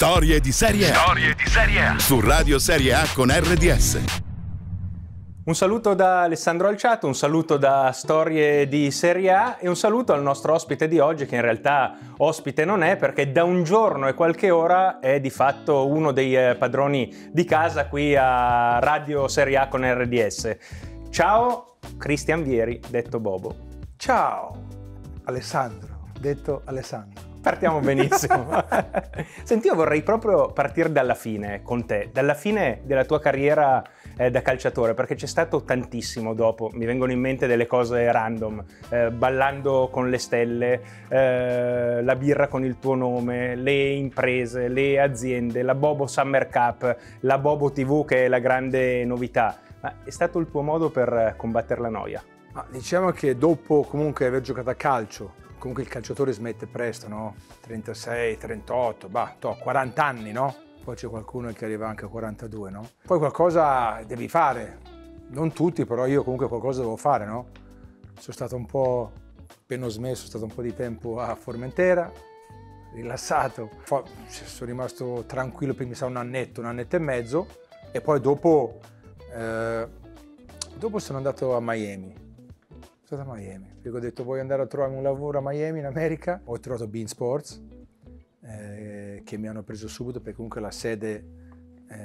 Storie di Serie A. Storie di Serie A. Su Radio Serie A con RDS. Un saluto da Alessandro Alciato, un saluto da Storie di Serie A e un saluto al nostro ospite di oggi, che in realtà ospite non è, perché da un giorno e qualche ora è di fatto uno dei padroni di casa qui a Radio Serie A con RDS. Ciao Cristian Vieri, detto Bobo. Ciao Alessandro, detto Alessandro. Partiamo benissimo. Senti, io vorrei proprio partire dalla fine con te, dalla fine della tua carriera da calciatore, perché c'è stato tantissimo dopo. Mi vengono in mente delle cose random, Ballando con le stelle, la birra con il tuo nome, le imprese, le aziende, la Bobo Summer Cup, la Bobo TV, che è la grande novità. Ma è stato il tuo modo per combattere la noia? Ma diciamo che dopo comunque aver giocato a calcio, comunque il calciatore smette presto, no? 36, 38, 40 anni, no? Poi c'è qualcuno che arriva anche a 42, no? Poi qualcosa devi fare, non tutti, però io comunque qualcosa devo fare, no? Sono stato un po' penosmesso, sono stato un po' di tempo a Formentera, rilassato. Poi sono rimasto tranquillo per, mi sa, un annetto e mezzo, e poi dopo, dopo sono andato a Miami. Sono stato a Miami, perché ho detto voglio andare a trovare un lavoro a Miami in America. Ho trovato beIN Sports, che mi hanno preso subito, perché comunque la sede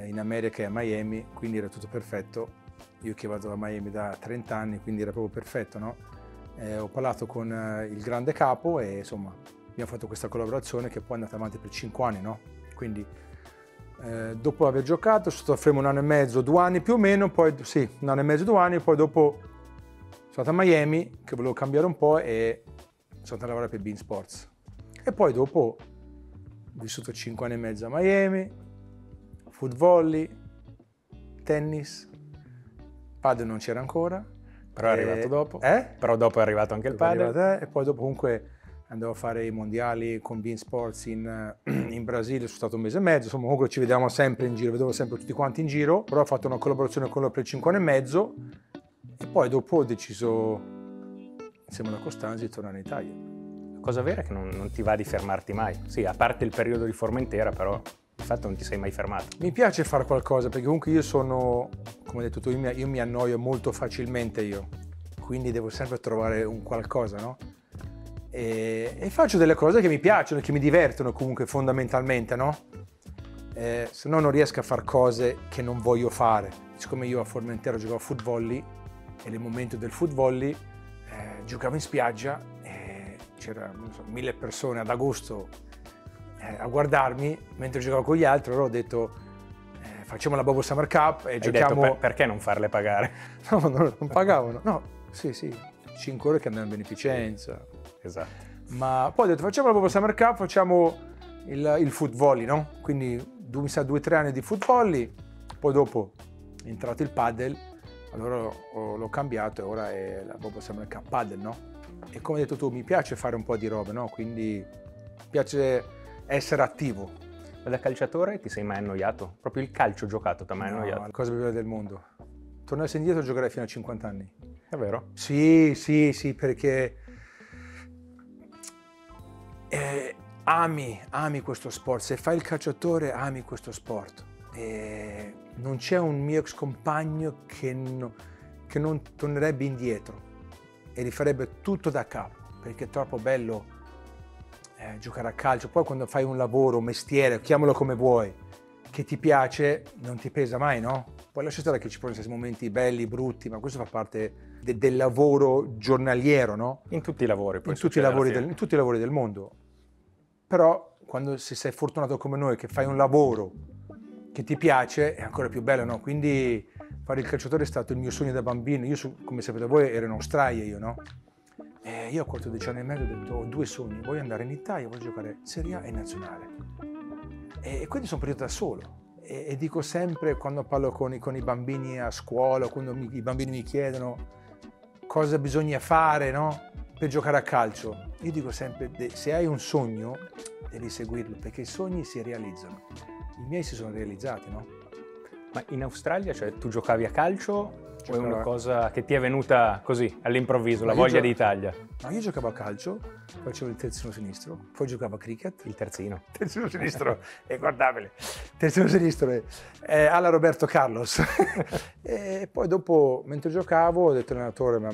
in America è a Miami, quindi era tutto perfetto. Io che vado a Miami da 30 anni, quindi era proprio perfetto, no? Ho parlato con il grande capo e insomma abbiamo fatto questa collaborazione che poi è andata avanti per 5 anni, no? Quindi dopo aver giocato sono stato a fermo un anno e mezzo, 2 anni più o meno, poi sì, un anno e mezzo, 2 anni, e poi dopo sono andato a Miami, che volevo cambiare un po', e sono andato a lavorare per beIN Sports. E poi dopo ho vissuto 5 anni e mezzo a Miami, foot volley, tennis, padel non c'era ancora. Però è arrivato dopo. Però dopo è arrivato anche il padel. E poi dopo comunque andavo a fare i mondiali con beIN Sports in Brasile, sono stato 1 mese e mezzo, insomma comunque ci vedevamo sempre in giro, vedevo sempre tutti quanti in giro, però ho fatto una collaborazione con loro per 5 anni e mezzo. E poi dopo ho deciso, insieme alla Costanza, di tornare in Italia. La cosa vera è che non ti va di fermarti mai. Sì, a parte il periodo di Formentera, però di fatto non ti sei mai fermato. Mi piace fare qualcosa, perché comunque io sono, come hai detto tu, io mi annoio molto facilmente io. Quindi devo sempre trovare un qualcosa, no? E faccio delle cose che mi piacciono, che mi divertono comunque fondamentalmente, no? Se no non riesco a fare cose che non voglio fare. Siccome io a Formentera giocavo a foot volley, e nel momento del foot volley giocavo in spiaggia e c'erano 1000 persone ad agosto a guardarmi mentre giocavo con gli altri. Allora ho detto facciamo la Bobo Summer Cup e giochiamo. Detto, perché non farle pagare? No, non pagavano. No, sì, 5 ore che andavano in beneficenza. Esatto. Ma poi ho detto facciamo la Bobo Summer Cup, facciamo il foot volley, no? Quindi mi sa 2 o 3 anni di foot volley, poi dopo è entrato il padel. Allora l'ho cambiato e ora è la Bobo Summer Cup Padel, no? E come hai detto tu, mi piace fare un po' di robe, no? Quindi mi piace essere attivo. Ma da calciatore ti sei mai annoiato? Proprio il calcio giocato ti ha mai annoiato? No, la cosa più bella del mondo. Tornassi indietro e giocherei fino a 50 anni. È vero? Sì, perché ami questo sport. Se fai il calciatore, ami questo sport. Non c'è un mio ex compagno che non tornerebbe indietro e rifarebbe tutto da capo, perché è troppo bello giocare a calcio. Poi quando fai un lavoro, un mestiere, chiamalo come vuoi, che ti piace, non ti pesa mai, no? Poi lascia stare che ci possono essere momenti belli, brutti, ma questo fa parte del lavoro giornaliero, no? In tutti i lavori, poi in tutti i lavori del mondo. Però quando se sei fortunato come noi, che fai un lavoro che ti piace, è ancora più bello, no? Quindi fare il calciatore è stato il mio sogno da bambino. Io, come sapete voi, ero in Australia io, no? E io a 14 anni e mezzo ho detto ho 2 sogni, voglio andare in Italia, voglio giocare in Serie A e in Nazionale. E quindi sono partito da solo. E dico sempre, quando parlo con i bambini a scuola, quando i bambini mi chiedono cosa bisogna fare, no? Per giocare a calcio. Io dico sempre, se hai un sogno, devi seguirlo, perché i sogni si realizzano. I miei si sono realizzati, no? Ma in Australia, cioè, tu giocavi a calcio? O è una cosa che ti è venuta così all'improvviso, la voglia di Italia? No, io giocavo a calcio, facevo il terzino sinistro, poi giocavo a cricket. Il terzino? Terzino sinistro, è guardabile. Terzino sinistro, alla Roberto Carlos. E poi dopo, mentre giocavo, ho detto all'allenatore, ma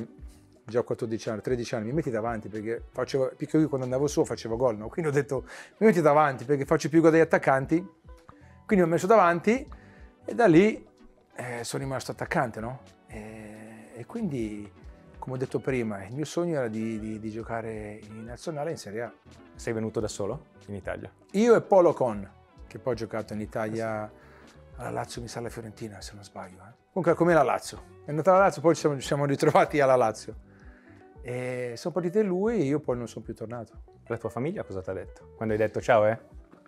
già a 14 anni, 13 anni, mi metti davanti perché facevo, perché io quando andavo su facevo gol, no? Quindi ho detto, mi metti davanti perché faccio più gol degli attaccanti. Quindi mi ho messo davanti e da lì sono rimasto attaccante, no? E quindi, come ho detto prima, il mio sogno era di giocare in nazionale in Serie A. Sei venuto da solo in Italia? Io e Polo Con, che poi ho giocato in Italia alla Lazio, mi sa alla Fiorentina, se non sbaglio. Comunque, com'è la Lazio? È andata alla Lazio, poi ci siamo ritrovati alla Lazio. E sono partito lui e io poi non sono più tornato. La tua famiglia cosa ti ha detto? Quando hai detto ciao, No,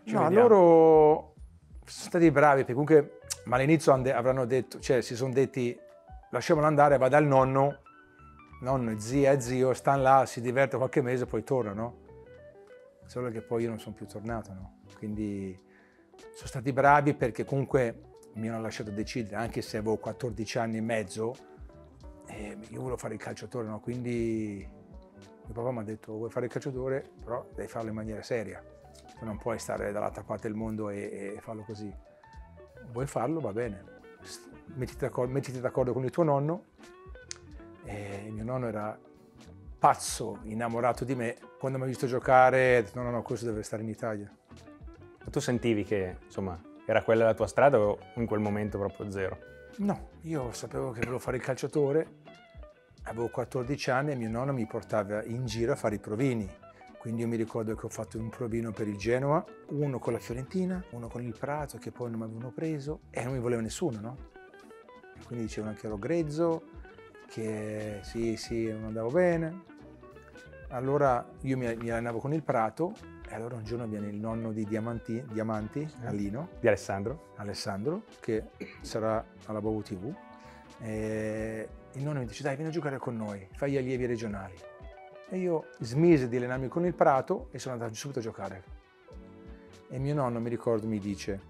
vediamo. Loro sono stati bravi, perché comunque, ma all'inizio avranno detto, cioè si sono detti lasciamolo andare, va dal nonno, zia, zio, stanno là, si diverte qualche mese, poi tornano. Solo che poi io non sono più tornato, no? Quindi sono stati bravi perché comunque mi hanno lasciato decidere, anche se avevo 14 anni e mezzo, io volevo fare il calciatore, no? Quindi mio papà mi ha detto vuoi fare il calciatore, però devi farlo in maniera seria. Non puoi stare dall'altra parte del mondo e farlo così. Vuoi farlo? Va bene. Mettiti d'accordo con il tuo nonno. E mio nonno era pazzo, innamorato di me. Quando mi ha visto giocare, ha detto no, questo deve stare in Italia. Ma tu sentivi che, insomma, era quella la tua strada o in quel momento proprio zero? No, io sapevo che volevo fare il calciatore. Avevo 14 anni e mio nonno mi portava in giro a fare i provini. Quindi io mi ricordo che ho fatto un provino per il Genoa, uno con la Fiorentina, uno con il Prato, che poi non mi avevano preso, e non mi voleva nessuno, no? Quindi dicevano che ero grezzo, che sì, non andavo bene. Allora io mi allenavo con il Prato, e allora un giorno viene il nonno di Diamanti, Alino. Di Alessandro, che sarà alla Bobo TV. E il nonno mi dice, dai, vieni a giocare con noi, fai gli allievi regionali. E io smise di allenarmi con il Prato e sono andato subito a giocare. E mio nonno, mi ricordo, mi dice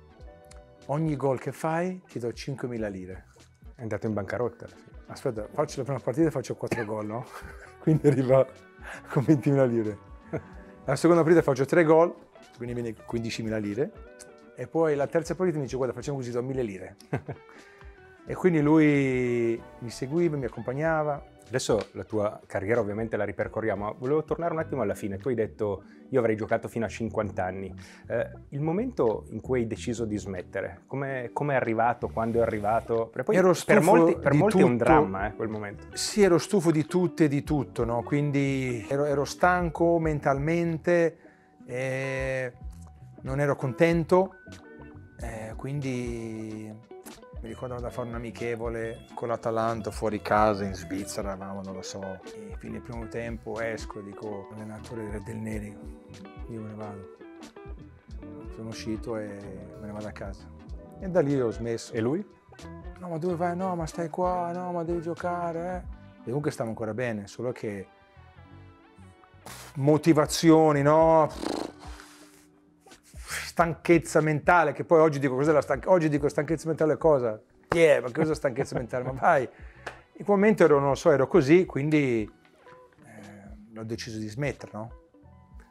ogni gol che fai ti do 5.000 lire. È andato in bancarotta alla fine. Aspetta, faccio la prima partita e faccio 4 gol, no? Quindi arriva con 20.000 lire. La seconda partita faccio 3 gol, quindi viene 15.000 lire. E poi la terza partita mi dice guarda, facciamo così, do 1.000 lire. E quindi lui mi seguiva, mi accompagnava. Adesso la tua carriera ovviamente la ripercorriamo, ma volevo tornare un attimo alla fine. Tu hai detto io avrei giocato fino a 50 anni. Il momento in cui hai deciso di smettere, come è arrivato, quando è arrivato? Perché poi ero stufo per molti è un dramma quel momento. Sì, ero stufo di tutte e di tutto, no? Quindi ero stanco mentalmente, non ero contento, quindi mi ricordo da fare un amichevole con l'Atalanta fuori casa, in Svizzera eravamo, non lo so. E quindi il primo tempo esco e dico, allenatore del Neri, io me ne vado. Sono uscito e me ne vado a casa. E da lì ho smesso. E lui? No, ma dove vai? No, ma stai qua, no, ma devi giocare. E comunque stavo ancora bene, solo che motivazioni, no? Stanchezza mentale, che poi oggi dico cos'è la stanchezza, oggi dico stanchezza mentale cosa? Ma cos'è stanchezza mentale? Ma vai! In quel momento ero, non lo so, ero così, quindi ho deciso di smettere, no?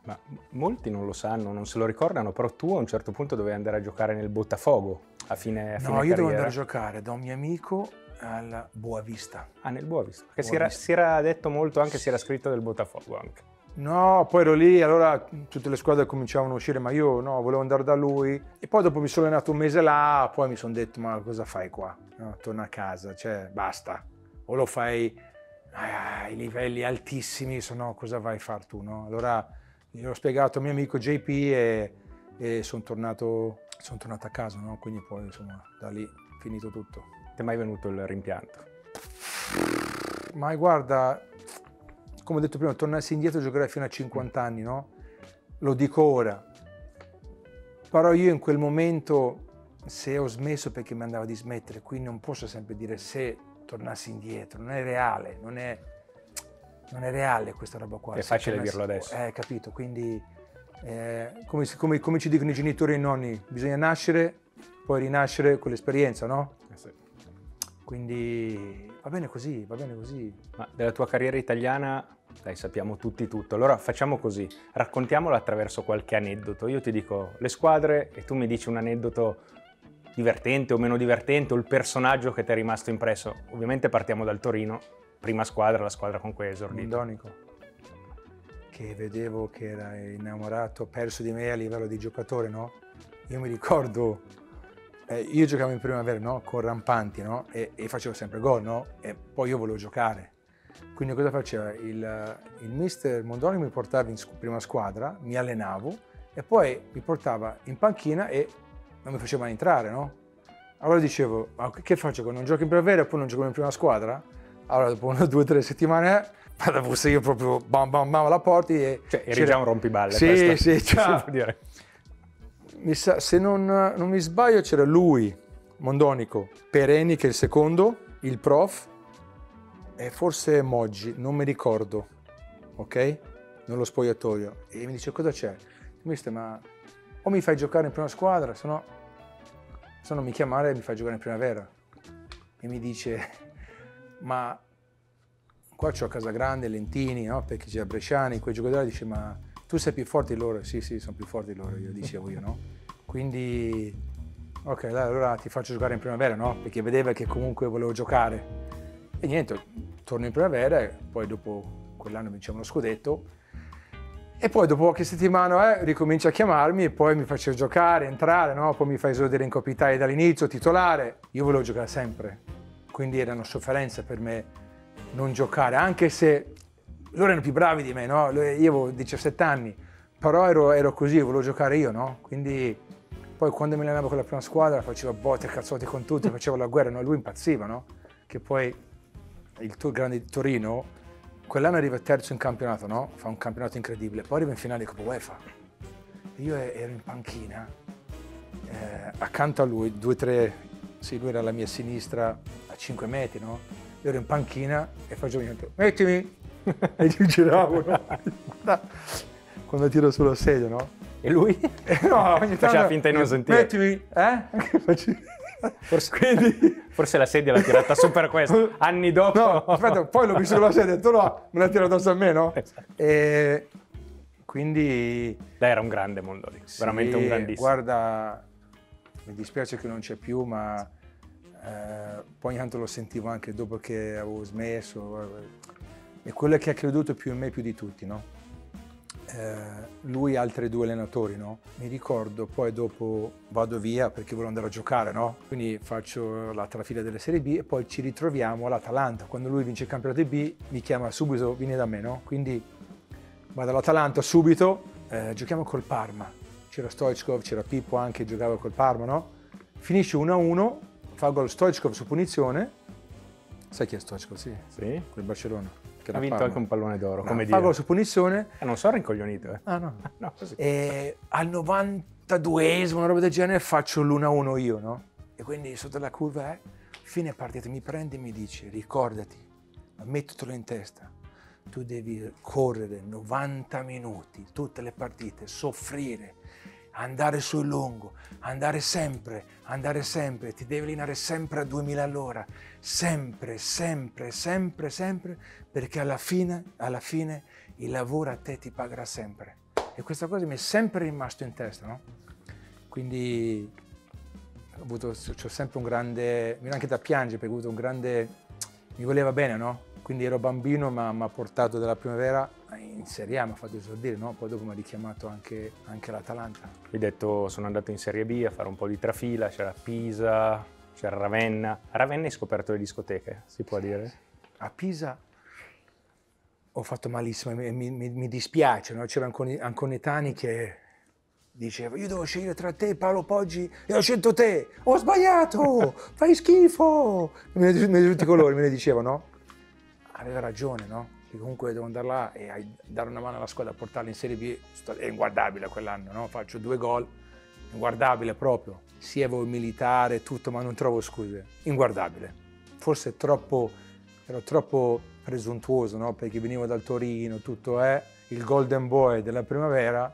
Ma molti non lo sanno, non se lo ricordano, però tu a un certo punto dovevi andare a giocare nel Botafogo a fine carriera. No, io dovevo andare a giocare da un mio amico al Boavista. Ah, nel Boavista? Perché si era detto molto, anche si era scritto del Botafogo anche. No, poi ero lì, allora tutte le squadre cominciavano a uscire, ma io no, volevo andare da lui. E poi dopo mi sono allenato un mese là, poi mi sono detto, ma cosa fai qua? No, torna a casa, cioè basta. O lo fai ai livelli altissimi, se no cosa vai a far tu, no? Allora gli ho spiegato a mio amico JP e sono tornato a casa, no? Quindi poi insomma da lì è finito tutto. Ti è mai venuto il rimpianto? Ma guarda, come ho detto prima, tornassi indietro e giocare fino a 50 anni, no? Lo dico ora. Però io in quel momento, se ho smesso perché mi andava di smettere, quindi non posso sempre dire se tornassi indietro, non è reale questa roba qua. È facile dirlo adesso. Capito, quindi come ci dicono i genitori e i nonni, bisogna nascere, poi rinascere con l'esperienza, no? sì. Quindi va bene così, va bene così. Ma della tua carriera italiana, dai, sappiamo tutti tutto. Allora facciamo così, raccontiamola attraverso qualche aneddoto. Io ti dico le squadre e tu mi dici un aneddoto divertente o meno divertente, o il personaggio che ti è rimasto impresso. Ovviamente partiamo dal Torino, prima squadra, la squadra con cui hai esordito. Mondonico, che vedevo che era innamorato, perso di me a livello di giocatore, no? Io mi ricordo, io giocavo in primavera, no? Con Rampanti, no? E facevo sempre gol, no? E poi io volevo giocare. Quindi cosa faceva? Il mister Mondoni mi portava in prima squadra, mi allenavo e poi mi portava in panchina e non mi faceva entrare, no? Allora dicevo, ma che faccio? Non gioco in primavera e poi non gioco in prima squadra? Allora dopo una, due, tre settimane... forse io proprio bam bam bam la porti e... Cioè eri già un rompiballe. Sì, questo. Sì, cioè, si può dire. Mi sa, se non mi sbaglio c'era lui, Mondonico, Pereni che è il secondo, il prof, e forse Moggi, non mi ricordo, ok? Nello spogliatoio. E mi dice, cosa c'è? Mister, ma o mi fai giocare in prima squadra, se no mi chiamare e mi fai giocare in primavera. E mi dice, ma... qua c'ho Casagrande, Lentini, no? Perché c'è Bresciani, quei giocatori, dice, ma tu sei più forte di loro? Sì, sono più forte di loro, io dicevo io, no? Quindi, ok, dai, allora ti faccio giocare in primavera, no? Perché vedeva che comunque volevo giocare. E niente, torno in primavera, e poi dopo quell'anno vinciamo lo scudetto, e poi dopo qualche settimana ricomincia a chiamarmi e poi mi faceva giocare, entrare, no? Poi mi fai esordire in Coppa Italia dall'inizio, titolare. Io volevo giocare sempre, quindi era una sofferenza per me non giocare, anche se loro erano più bravi di me, no? Io avevo 17 anni, però ero così, volevo giocare io, no? Quindi poi quando mi allenavo con la prima squadra facevo botte, cazzotti con tutti, facevo la guerra, no? Lui impazziva, no? Che poi il grande Torino, quell'anno arriva terzo in campionato, no? Fa un campionato incredibile, poi arriva in finale di Coppa UEFA. Io ero in panchina, accanto a lui, due, tre, sì, lui era alla mia sinistra a 5 metri, no? Io ero in panchina e facevo niente, mettimi! E gli giravo, no? Quando tiro sulla sedia, no? E lui? No, ogni tanto... Faceva finta di non sentire. Mettimi! Forse, quindi... forse la sedia l'ha tirata su per questo, anni dopo. No, aspetta, poi l'ho visto sulla sedia e ho detto no, me l'ha tirata addosso a me, no? Esatto. E quindi... Dai, era un grande Mondoni, sì, veramente un grandissimo. Guarda, mi dispiace che non c'è più, ma... poi tanto lo sentivo anche dopo che avevo smesso, è quello che ha creduto più in me più di tutti, no? Lui e altri due allenatori, no? Mi ricordo poi dopo vado via perché volevo andare a giocare, no? Quindi faccio la trafila della Serie B e poi ci ritroviamo all'Atalanta. Quando lui vince il campionato B mi chiama subito, vieni da me, no? Quindi vado all'Atalanta subito, giochiamo col Parma, c'era Stoichkov, c'era Pippo anche, giocava col Parma, no? Finisce 1-1, fa gol Stoichkov su punizione, sai chi è Stoichkov? Sì, sì. Con il Barcellona. Ha vinto Parma. Anche un pallone d'oro, no, come dire. Fa gol su punizione. Non sono rincoglionito, eh. Ah no. No, così. E al 92esimo, una roba del genere, faccio l'1-1 io, no? E quindi sotto la curva, fine partita, mi prende e mi dice, ricordati, mettetelo in testa, tu devi correre 90 minuti, tutte le partite, soffrire, andare sul lungo, andare sempre, ti devi allenare sempre a 2000 all'ora, sempre, perché alla fine il lavoro a te ti pagherà sempre. E questa cosa mi è sempre rimasto in testa, no? Quindi c'ho sempre un grande, mi era anche da piangere perché ho avuto un grande, mi voleva bene, no? Quindi ero bambino, ma mi ha portato dalla primavera in Serie A, mi ha fatto esordire, no? Poi dopo mi ha richiamato anche l'Atalanta. Hai detto, sono andato in Serie B a fare un po' di trafila, c'era Pisa, c'era Ravenna. A Ravenna hai scoperto le discoteche, si può dire? A Pisa ho fatto malissimo, mi dispiace, no? C'erano anconetani che dicevano, io devo scegliere tra te e Paolo Poggi, e ho scelto te, ho sbagliato, fai schifo! Mi tutti i colori, me ne dicevano. Aveva ragione, no? Che comunque devo andare là e dare una mano alla squadra a portarla in Serie B, è inguardabile quell'anno, no? Faccio 2 gol, inguardabile proprio. Sì, avevo il militare, tutto, ma non trovo scuse. Inguardabile. Forse ero troppo presuntuoso, no? Perché venivo dal Torino, tutto è il golden boy della primavera,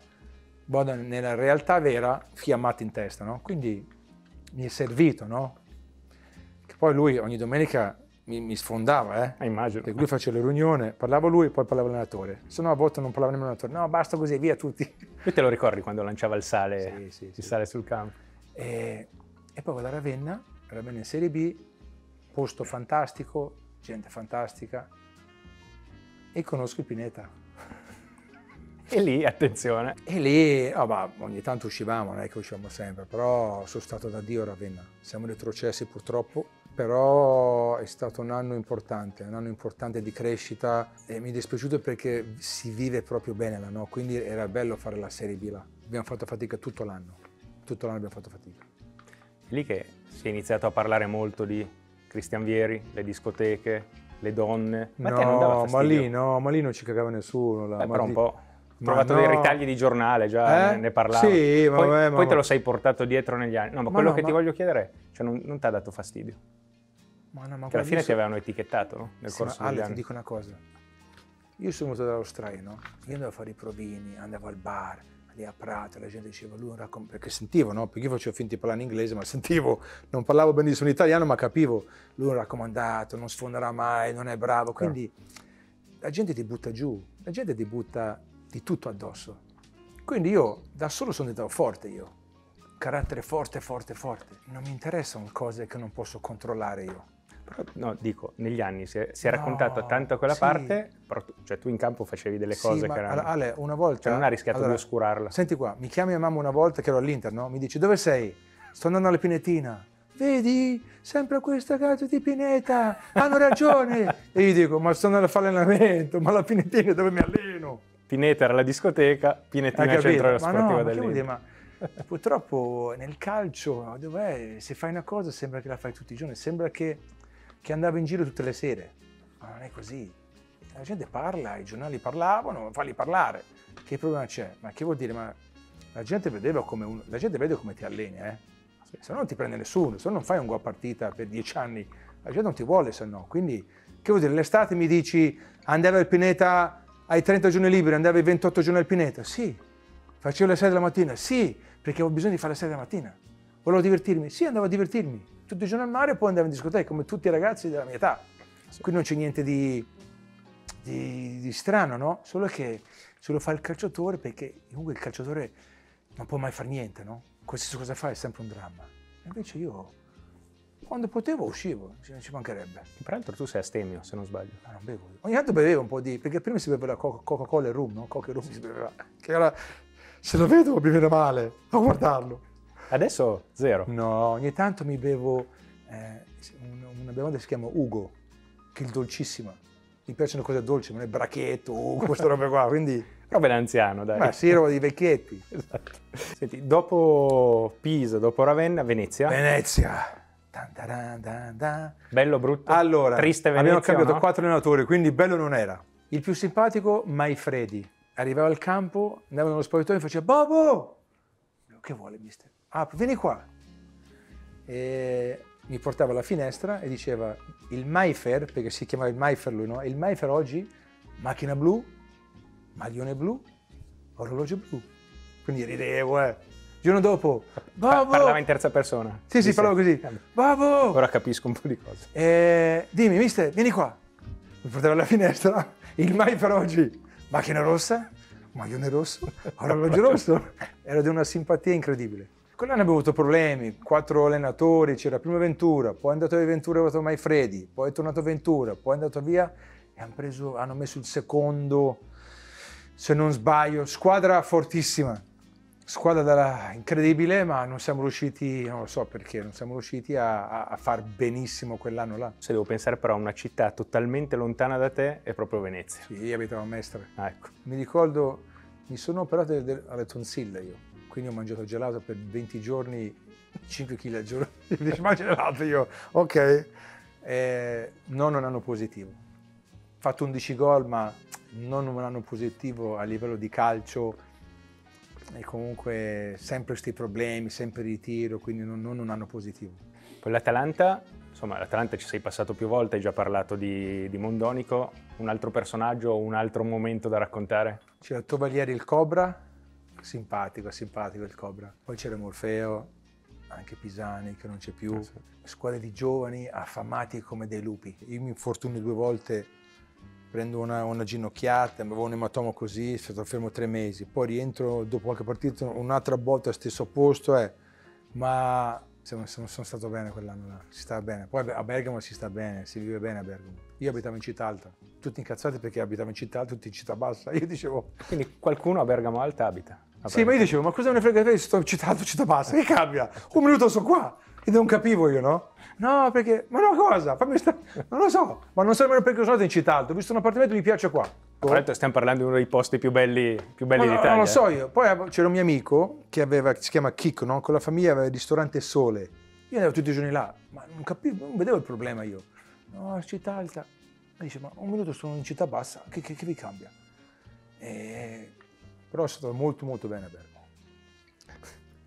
vado nella realtà vera, fiammata in testa, no? Quindi mi è servito, no? Poi lui ogni domenica mi sfondava, immagino. Perché lui faceva la riunione, parlava lui, poi parlava l'allenatore. Se no a volte non parlava nemmeno l'allenatore. No, basta così, via tutti. E te lo ricordi quando lanciava il sale, sale sul campo? E poi vado a Ravenna, in Serie B, posto fantastico, gente fantastica, e conosco il Pineta. E lì, attenzione. E lì, ogni tanto uscivamo, non è che uscivamo sempre, però sono stato da Dio a Ravenna. Siamo retrocessi purtroppo, però è stato un anno importante di crescita. E mi è dispiaciuto perché si vive proprio bene là, no? Quindi era bello fare la Serie B là. Abbiamo fatto fatica tutto l'anno abbiamo fatto fatica. È lì che si è iniziato a parlare molto di Cristian Vieri, le discoteche, le donne. Ma no, te non dava fastidio? ma lì non ci cagava nessuno. Là. Però un po'. Ho trovato dei ritagli di giornale, già ne parlavo. Sì, vabbè, poi te lo sei portato dietro negli anni. No, ma quello che ti voglio chiedere è, cioè non ti ha dato fastidio? Ma alla fine ti avevano etichettato, no? Nel corso degli anni. Ti dico una cosa. Io sono venuto dall'Australia, no? Io andavo a fare i provini, andavo al bar, lì a Prato, la gente diceva, lui racconta, perché sentivo, no? Perché io facevo finta di parlare in inglese, ma sentivo, non parlavo benissimo in italiano, ma capivo. Lui è un raccomandato, non sfonderà mai, non è bravo, quindi la gente ti butta giù, la gente ti butta di tutto addosso. Quindi io da solo sono diventato forte io. Carattere forte, forte, forte. Non mi interessano cose che non posso controllare io. Però, no, dico, negli anni si è raccontato tanto quella parte, però cioè, tu in campo facevi delle cose che erano... Ale, una volta... Cioè, non ha rischiato di oscurarla. Senti qua, mi chiama mia mamma una volta che ero all'Inter, no? Mi dice, dove sei? Sto andando alla Pinetina. Vedi, sempre questa cazzo di Pineta, hanno ragione. E io dico, ma sto andando a fare allenamento, ma la Pinetina è dove mi alleno? Pineta era la discoteca, Pinetina al centro della sportiva dell'Inter. Ma purtroppo nel calcio, se fai una cosa sembra che la fai tutti i giorni, sembra che andavo in giro tutte le sere, ma non è così. La gente parla, i giornali parlavano, falli parlare. Che problema c'è? Ma che vuol dire? Ma la gente vedeva la gente vede come ti alleni, se no non ti prende nessuno, se no non fai un gol a partita per 10 anni, la gente non ti vuole se no. Quindi che vuol dire? L'estate mi dici andava al Pineta. Hai 30 giorni liberi, andavi 28 giorni al Pineta? Sì. Facevo le 6 della mattina? Sì, perché avevo bisogno di fare le 6 della mattina. Volevo divertirmi? Sì, andavo a divertirmi. Tutti i giorni al mare e poi andavo in discoteca, come tutti i ragazzi della mia età. Qui non c'è niente di strano, no? Solo che se lo fa il calciatore, perché comunque il calciatore non può mai fare niente, no? Qualsiasi cosa fa è sempre un dramma. Invece io, quando potevo, uscivo, non ci mancherebbe. Peraltro tu sei astemio, se non sbaglio. Ah, non bevo. Ogni tanto bevevo un po' di... perché prima si beveva Coca-Cola e rum, no? Coca e rum si beveva. Che era... se lo vedo mi viene male a guardarlo. Adesso zero. No, ogni tanto mi bevo una bevanda che si chiama Ugo, che è dolcissima. Mi piacciono cose dolci, ma non è bracchetto, Ugo, questa roba qua, quindi... Roba da anziano, dai. Ma sì, roba di vecchietti. Esatto. Senti, dopo Pisa, dopo Ravenna, Venezia. Venezia! Bello, brutto, allora, triste Venezia. Abbiamo cambiato 4 allenatori, quindi bello non era. Il più simpatico, Maifredi. Arrivava al campo, andava nello spogliatoio e faceva Bobo! Che vuole, mister? Ah, vieni qua. E mi portava alla finestra e diceva il Maifer, perché si chiamava il Maifer lui, no? Il Maifer oggi, macchina blu, maglione blu, orologio blu. Quindi ridevo, Il giorno dopo, Bobo! Parlava in terza persona. Sì, parlavo così. Bobo! Ora capisco un po' di cose. Dimmi, mister, vieni qua. Mi portava alla finestra, il mai per oggi. Macchina rossa, maglione rosso, orologio rosso. Era di una simpatia incredibile. Quell'anno abbiamo avuto problemi, 4 allenatori, c'era prima Ventura, poi è andato via Ventura, è andato Maifredi, poi è tornato Ventura, poi è andato via e hanno messo il secondo, se non sbaglio, squadra fortissima. Squadra incredibile, ma non siamo riusciti, non lo so perché, non siamo riusciti a far benissimo quell'anno là. Se devo pensare però a una città totalmente lontana da te, è proprio Venezia. Sì, io abitavo a Mestre. Ah, ecco. Mi ricordo, mi sono operato alle tonsille io, quindi ho mangiato gelato per 20 giorni, 5 kg al giorno. Mi dice, ma gelato io, ok. Non hanno positivo. Ho fatto 11 gol, ma non un anno positivo a livello di calcio. E comunque sempre questi problemi, sempre ritiro, quindi non hanno positivo. Poi l'Atalanta, insomma l'Atalanta ci sei passato più volte, hai già parlato di Mondonico, un altro personaggio o un altro momento da raccontare? C'era Tovalieri il Cobra, simpatico il Cobra, poi c'era Morfeo, anche Pisani che non c'è più, squadre di giovani affamati come dei lupi. Io mi infortuno 2 volte, prendo una ginocchiata, avevo un ematoma così, sono stato fermo 3 mesi, poi rientro dopo qualche partita, un'altra botta al stesso posto, ma non sono stato bene quell'anno là, si sta bene. Poi a Bergamo si sta bene, si vive bene a Bergamo. Io abitavo in città alta, tutti incazzati perché abitavo in città alta, tutti in città bassa, io dicevo... Quindi qualcuno a Bergamo alta abita? Sì, ma io dicevo, ma cosa me ne frega, io sto in città alta, città bassa, che cambia? Un minuto sono qua! E non capivo io, no? No, perché... Ma no, cosa? Non lo so, ma non so nemmeno perché sono andato in città alta, ho visto un appartamento e mi piace qua. Appunto, stiamo parlando di uno dei posti più belli d'Italia. Non lo so io. Poi c'era un mio amico che si chiama Chico, no? Con la famiglia aveva il ristorante Sole. Io andavo tutti i giorni là, ma non capivo, non vedevo il problema io. No, città alta. Mi dice, ma un minuto sono in città bassa, che vi cambia? Però è stato molto molto bene a Bergamo.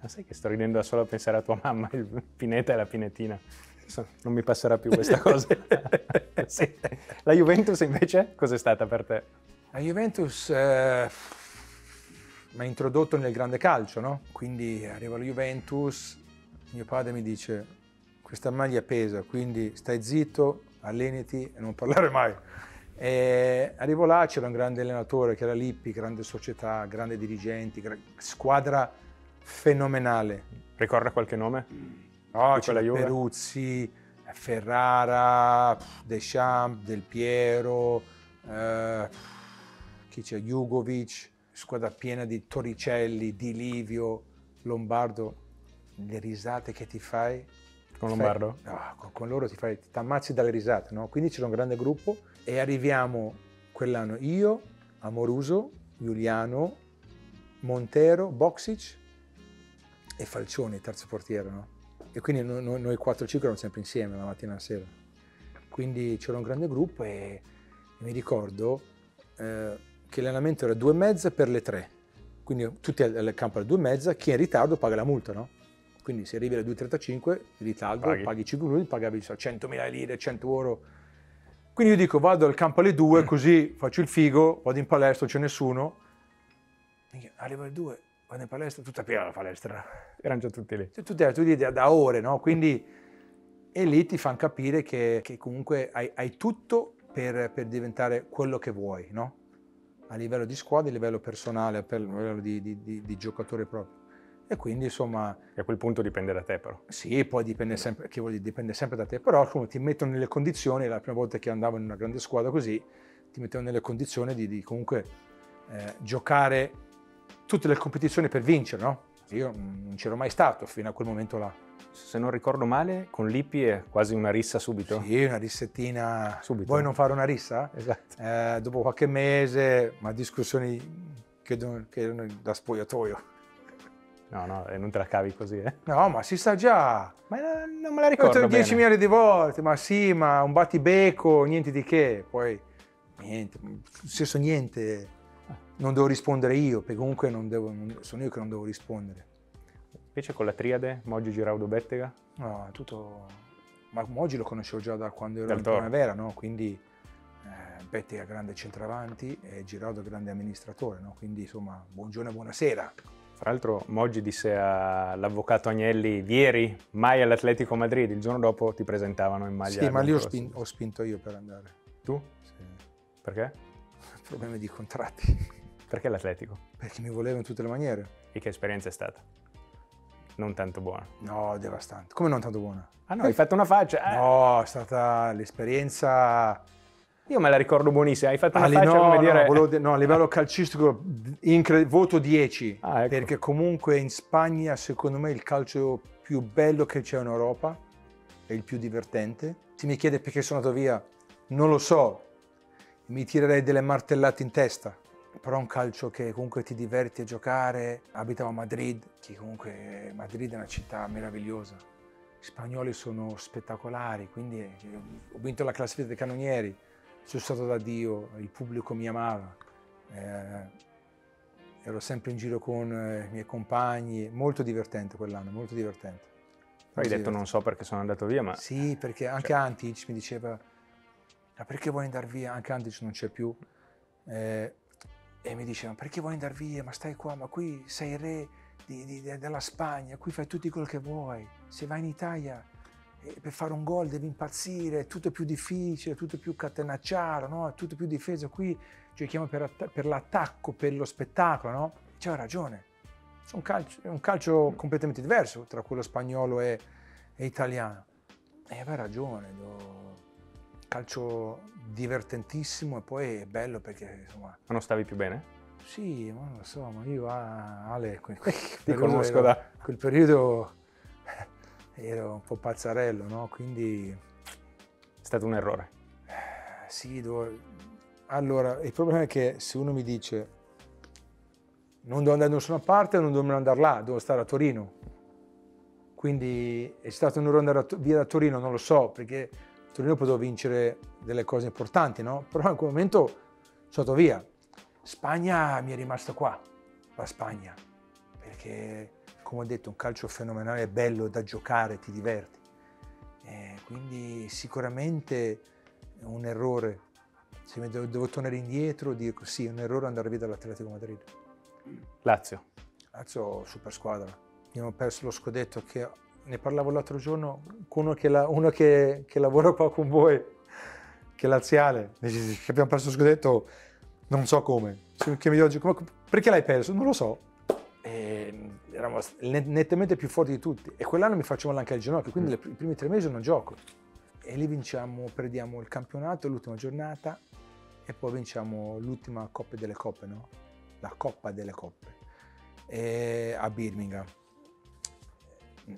Ma sai che sto ridendo da solo a pensare a tua mamma, il Pineta e la Pinetina. Non mi passerà più questa cosa. Sì. La Juventus invece cos'è stata per te? La Juventus mi ha introdotto nel grande calcio, no? Quindi arrivo alla Juventus, mio padre mi dice questa maglia pesa, quindi stai zitto, allenati e non parlare mai. E arrivo là, c'era un grande allenatore che era Lippi, grande società, grandi dirigenti, squadra fenomenale. Ricorda qualche nome? No, c'era Peruzzi, Ferrara, Deschamps, Del Piero, chi c'è? Jugovic, squadra piena di Toricelli, Di Livio, Lombardo. Le risate che ti fai... Con Lombardo? No, con loro ti ammazzi dalle risate, no? Quindi c'era un grande gruppo e arriviamo quell'anno io, Amoruso, Giuliano, Montero, Boxic, e Falcioni, terzo portiere, no? E quindi noi 4-5 eravamo sempre insieme la mattina e la sera. Quindi c'era un grande gruppo e mi ricordo che l'allenamento era 2:30 per le 3. Quindi tutti al campo alle 2:30, chi è in ritardo paga la multa, no? Quindi se arrivi alle 2:35, in ritardo, paghi 5 minuti, pagavi 100.000 lire, 100 euro. Quindi io dico vado al campo alle 2, così faccio il figo, vado in palestra, non c'è nessuno. Arrivo alle 2. Quando in palestra, tutta piena la palestra. Erano già tutti lì. Tutti lì da ore, no? Quindi, e lì ti fanno capire che comunque hai tutto per diventare quello che vuoi, no? A livello di squadra, a livello personale, a livello di giocatore proprio. E quindi, insomma... E a quel punto dipende da te, però. Sì, poi dipende sempre, che vuol dire, dipende sempre da te. Però, come ti mettono nelle condizioni, la prima volta che andavo in una grande squadra così, ti mettono nelle condizioni di comunque giocare... tutte le competizioni per vincere, no? Io non c'ero mai stato fino a quel momento là. Se non ricordo male, con Lippi è quasi una rissa subito. Sì, una rissettina. Subito. Vuoi non fare una rissa? Esatto. Dopo qualche mese, ma discussioni che erano da spogliatoio. No, e non te la cavi così, eh? No, ma si sa già. Ma non me la ricordo bene. 10.000 di volte, ma sì, ma un battibecco, niente di che. Poi, niente, stesso niente. Non devo rispondere io, perché comunque sono io che non devo rispondere. Invece con la triade, Moggi, Giraudo, Bettega? No, tutto... Ma Moggi lo conoscevo già da quando ero in primavera, no? Quindi Bettega grande centravanti e Giraudo grande amministratore, no? Quindi insomma, buongiorno e buonasera. Fra l'altro Moggi disse all'avvocato Agnelli, Vieri, mai all'Atletico Madrid, il giorno dopo ti presentavano in maglia. Sì, ma lì ho spinto io per andare. Tu? Sì. Perché? Problemi di contratti. Perché l'Atletico? Perché mi voleva in tutte le maniere. E che esperienza è stata? Non tanto buona. No, devastante. Come non tanto buona? Ah no, hai fatto una faccia. No, è stata l'esperienza... Io me la ricordo buonissima. Hai fatto una faccia, no, come dire... No, a livello calcistico, voto 10. Ah, ecco. Perché comunque in Spagna, secondo me, il calcio più bello che c'è in Europa è il più divertente. Ti mi chiede perché sono andato via, non lo so. Mi tirerei delle martellate in testa. Però un calcio che comunque ti diverti a giocare. Abitavo a Madrid, che comunque Madrid è una città meravigliosa. Gli spagnoli sono spettacolari, quindi ho vinto la classifica dei cannonieri. Sono stato da Dio, il pubblico mi amava. Ero sempre in giro con i miei compagni. Molto divertente quell'anno, molto divertente. Poi hai detto non so perché sono andato via, ma... Sì, perché anche Antic mi diceva ma perché vuoi andare via? Anche Antic non c'è più. E mi dicevano, perché vuoi andare via? Ma stai qua, ma qui sei re, della Spagna, qui fai tutti quel che vuoi. Se vai in Italia per fare un gol devi impazzire, è tutto più difficile, è tutto più catenacciaro, no? È tutto più difeso. Qui giochiamo per l'attacco, per lo spettacolo, no? C'ha ragione. È un calcio completamente diverso tra quello spagnolo e italiano. E aveva ragione, calcio divertentissimo e poi è bello perché insomma... Ma non stavi più bene? Sì, ma non lo so, ma io Ale, ti conosco ero, da... Quel periodo ero un po' pazzarello, no? Quindi... È stato un errore? Sì, allora, il problema è che se uno mi dice non devo andare da nessuna parte, non devo andare là, devo stare a Torino. Quindi è stato un errore andare via da Torino, non lo so, perché Torino potevo vincere delle cose importanti, no? Però in quel momento sono stato via. Spagna mi è rimasto qua, la Spagna, perché come ho detto un calcio fenomenale, è bello da giocare, ti diverti. Quindi sicuramente è un errore, se mi devo tornare indietro dico sì, è un errore andare via dall'Atletico Madrid. Lazio? Lazio super squadra, abbiamo perso lo scudetto, che ne parlavo l'altro giorno con uno che lavora qua con voi, che è laziale, che abbiamo perso lo scudetto. Non so come, che mi dico, perché l'hai perso? Non lo so. Eravamo nettamente più forti di tutti e quell'anno mi faccio male anche al ginocchio, quindi i primi 3 mesi non gioco. E lì vinciamo, perdiamo il campionato, l'ultima giornata e poi vinciamo l'ultima Coppa delle Coppe, no? La Coppa delle Coppe a Birmingham.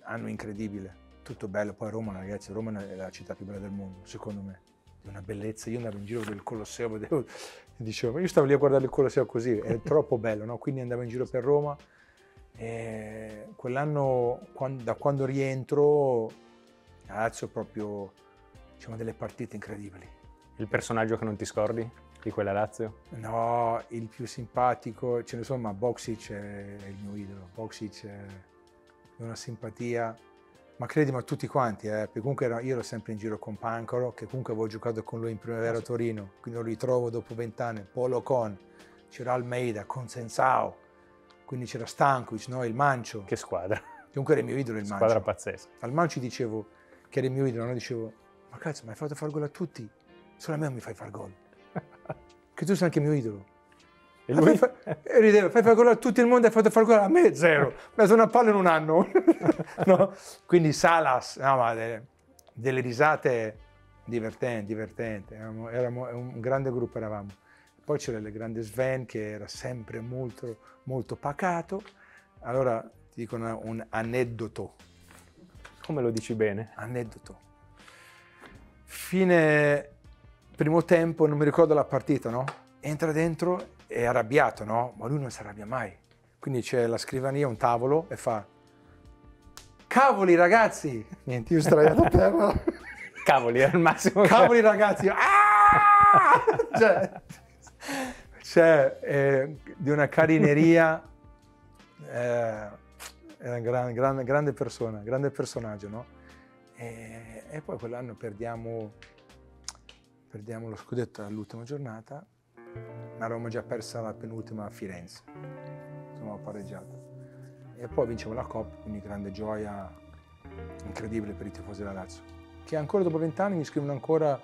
Anno incredibile, tutto bello. Poi Roma, ragazzi, Roma è la città più bella del mondo, secondo me. Una bellezza, io andavo in giro per il Colosseo, vedevo, dicevo, io stavo lì a guardare il Colosseo così, è troppo bello, no? Quindi andavo in giro per Roma e quell'anno, da quando rientro, Lazio proprio, diciamo, delle partite incredibili. Il personaggio che non ti scordi di quella Lazio? No, il più simpatico, ce ne sono, ma Boxic è il mio idolo, Boxic è una simpatia. Ma credimi a tutti quanti, perché comunque io ero sempre in giro con Pancaro, che comunque avevo giocato con lui in primavera a Torino, quindi lo ritrovo dopo 20 anni, Polo Con, c'era Almeida, Consensao, quindi c'era Stankovic, no? Il Mancio. Che squadra. Comunque era il mio idolo il Mancio. Squadra pazzesca. Al Mancio dicevo che era il mio idolo, no? Dicevo, ma cazzo, mi hai fatto far gol a tutti, solo a me non mi fai far gol. Che tu sei anche il mio idolo. E lui? E rideva, fai fare gol a tutto il mondo e hai fatto fare gol a me, zero. Mi ha messo una palla in un anno. No? Quindi Salas, no, ma delle risate divertenti. Eravamo un grande gruppo, eravamo. Poi c'era il grande Sven che era sempre molto, molto pacato. Allora ti dico un aneddoto. Come lo dici bene? Aneddoto. Fine primo tempo, non mi ricordo la partita, no? Entra dentro. È arrabbiato, no? Ma lui non si arrabbia mai. Quindi c'è la scrivania, un tavolo, e fa cavoli ragazzi! Niente, io sdraiato a terra. Cavoli, è il massimo. Cavoli ragazzi! Ah! Cioè, di una carineria, è una grande persona, grande personaggio, no? E poi quell'anno perdiamo lo scudetto all'ultima giornata. Ma Roma già persa la penultima a Firenze, insomma pareggiata. E poi vincevo la Coppa, quindi grande gioia, incredibile per i tifosi della Lazio. Che ancora dopo 20 anni mi scrivono ancora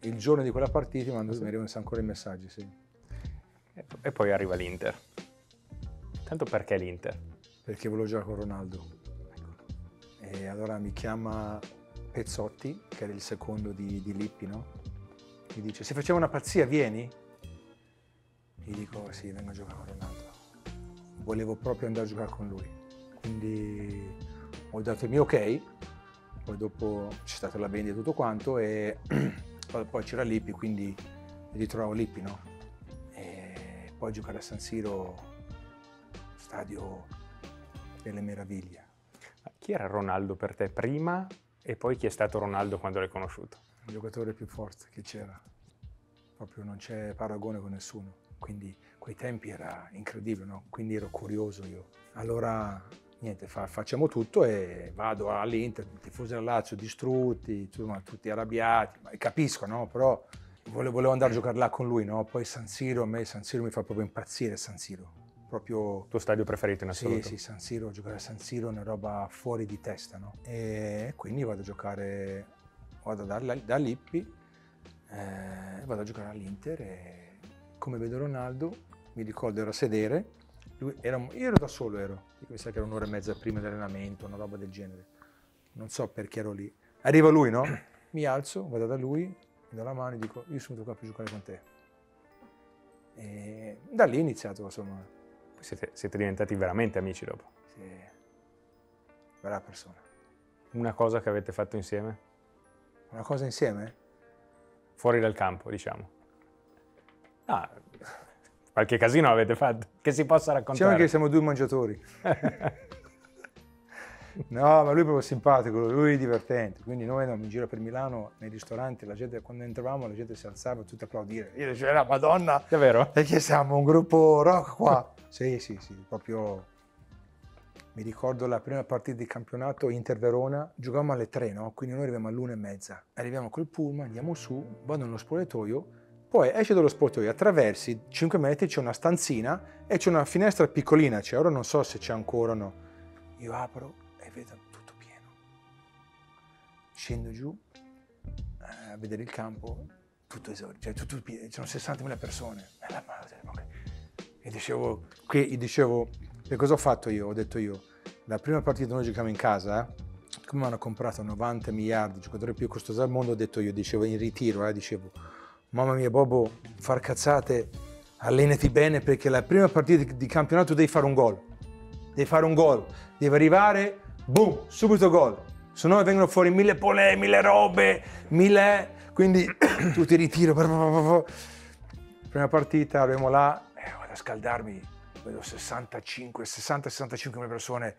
il giorno di quella partita, ma mi arrivano ancora i messaggi, sì. E poi arriva l'Inter. Tanto perché l'Inter? Perché volevo giocare con Ronaldo. E allora mi chiama Pezzotti, che era il secondo di Lippi, no? Mi dice, se facciamo una pazzia vieni? Gli dico, sì, vengo a giocare con Ronaldo. Volevo proprio andare a giocare con lui. Quindi ho dato il mio ok, poi dopo c'è stata la vendita e tutto quanto, e poi c'era Lippi, quindi ritrovavo Lippi, no? E poi giocare a San Siro, stadio delle meraviglie. Ma chi era Ronaldo per te prima e poi chi è stato Ronaldo quando l'hai conosciuto? Il giocatore più forte che c'era, proprio non c'è paragone con nessuno, quindi quei tempi era incredibile, no? Quindi ero curioso io. Allora niente, facciamo tutto e vado all'Inter, i tifosi del Lazio distrutti, tutti arrabbiati, ma capisco, no? Però volevo andare a giocare là con lui, no? Poi San Siro, a me San Siro mi fa proprio impazzire San Siro, proprio... Tuo stadio preferito in assoluto? Sì, sì, San Siro, giocare a San Siro è una roba fuori di testa, no? E quindi vado a giocare, vado da Lippi, vado a giocare all'Inter e come vedo Ronaldo, mi ricordo ero a sedere, lui era, io ero da solo, mi sa che era un'ora e mezza prima dell'allenamento, una roba del genere, non so perché ero lì. Arriva lui, no? Mi alzo, vado da lui, mi do la mano e dico io sono venuto qua per giocare con te. E da lì è iniziato, insomma. Poi siete diventati veramente amici dopo. Sì, brava persona. Una cosa che avete fatto insieme? Una cosa insieme? Fuori dal campo, diciamo. Ah, qualche casino avete fatto, che si possa raccontare. Diciamo che siamo due mangiatori. No, ma lui è proprio simpatico, lui è divertente, quindi noi andavamo in giro per Milano nei ristoranti, la gente, quando entravamo la gente si alzava tutta a applaudire. Io dicevo, la Madonna, è vero? Perché siamo un gruppo rock qua. Sì, sì, sì, proprio... Mi ricordo la prima partita di campionato Inter-Verona, giocavamo alle 3, no? Quindi noi arriviamo all'1:30. Arriviamo col pullman, andiamo su, vado nello spogliatoio, poi esce dallo spogliatoio, attraversi 5 metri c'è una stanzina e c'è una finestra piccolina, cioè ora non so se c'è ancora o no. Io apro, vedo tutto pieno, scendo giù a vedere il campo, tutto esaurito, cioè tutto pieno, c'erano 60.000 persone. E dicevo, che cosa ho fatto io? Ho detto io, la prima partita noi giocavamo in casa, come mi hanno comprato 90 miliardi, il giocatore più costoso al mondo, ho detto io, dicevo in ritiro, dicevo, mamma mia Bobo, far cazzate, allenati bene perché la prima partita di campionato devi fare un gol, devi arrivare... Boom, subito gol, se no vengono fuori 1000 polè, 1000 robe, 1000, quindi tutti ritiro. Prima partita, arriviamo là, vado a scaldarmi, vedo 60-65 persone,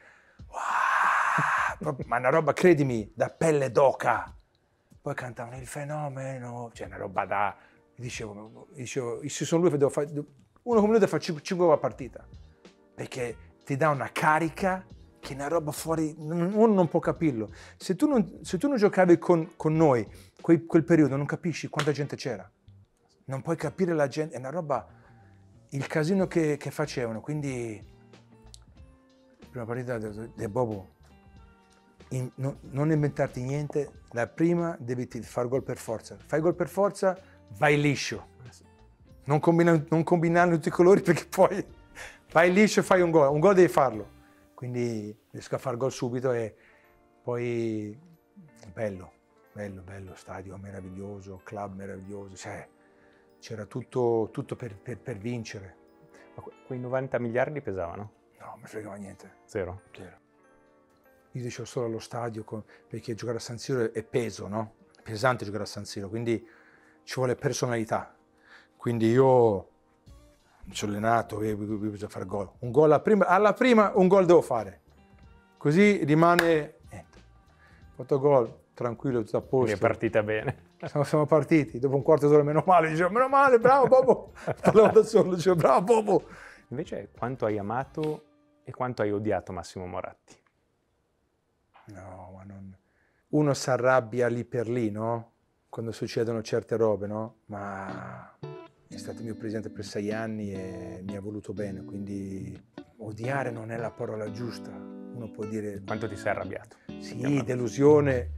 wow, ma una roba, credimi, da pelle d'oca. Poi cantavano il fenomeno, cioè una roba da, dicevo se sono lui, devo fare, uno come lui deve fare 5 a partita, perché ti dà una carica, che è una roba fuori, uno non può capirlo. Se tu non giocavi con noi quel periodo, non capisci quanta gente c'era. Non puoi capire la gente, è una roba, il casino che facevano. Quindi, prima partita del Bobo, non inventarti niente, la prima devi fare gol per forza. Fai gol per forza, vai liscio. Non combinare tutti i colori perché poi vai liscio e fai un gol devi farlo. Quindi riesco a fare gol subito e poi bello, stadio meraviglioso, club meraviglioso, cioè c'era tutto per vincere. Ma quei 90 miliardi pesavano? No, non mi fregava niente. Zero? Zero. Io dicevo solo allo stadio, perché giocare a San Siro è peso, no? È pesante giocare a San Siro, quindi ci vuole personalità. Quindi io... mi sono allenato, bisogna fare gol. Un gol alla prima un gol devo fare. Così rimane... niente. Ho fatto gol, tranquillo, tutto a posto. È partita bene. Siamo partiti, dopo un quarto d'ora meno male, dicevo, meno male, bravo Bobo. Parlavo da solo, dicevo, bravo Bobo. Invece quanto hai amato e quanto hai odiato Massimo Moratti? No, ma non... Uno si arrabbia lì per lì, no? Quando succedono certe robe, no? Ma... è stato mio presidente per 6 anni e mi ha voluto bene, quindi odiare non è la parola giusta. Uno può dire... Quanto ti sei arrabbiato? Sì, delusione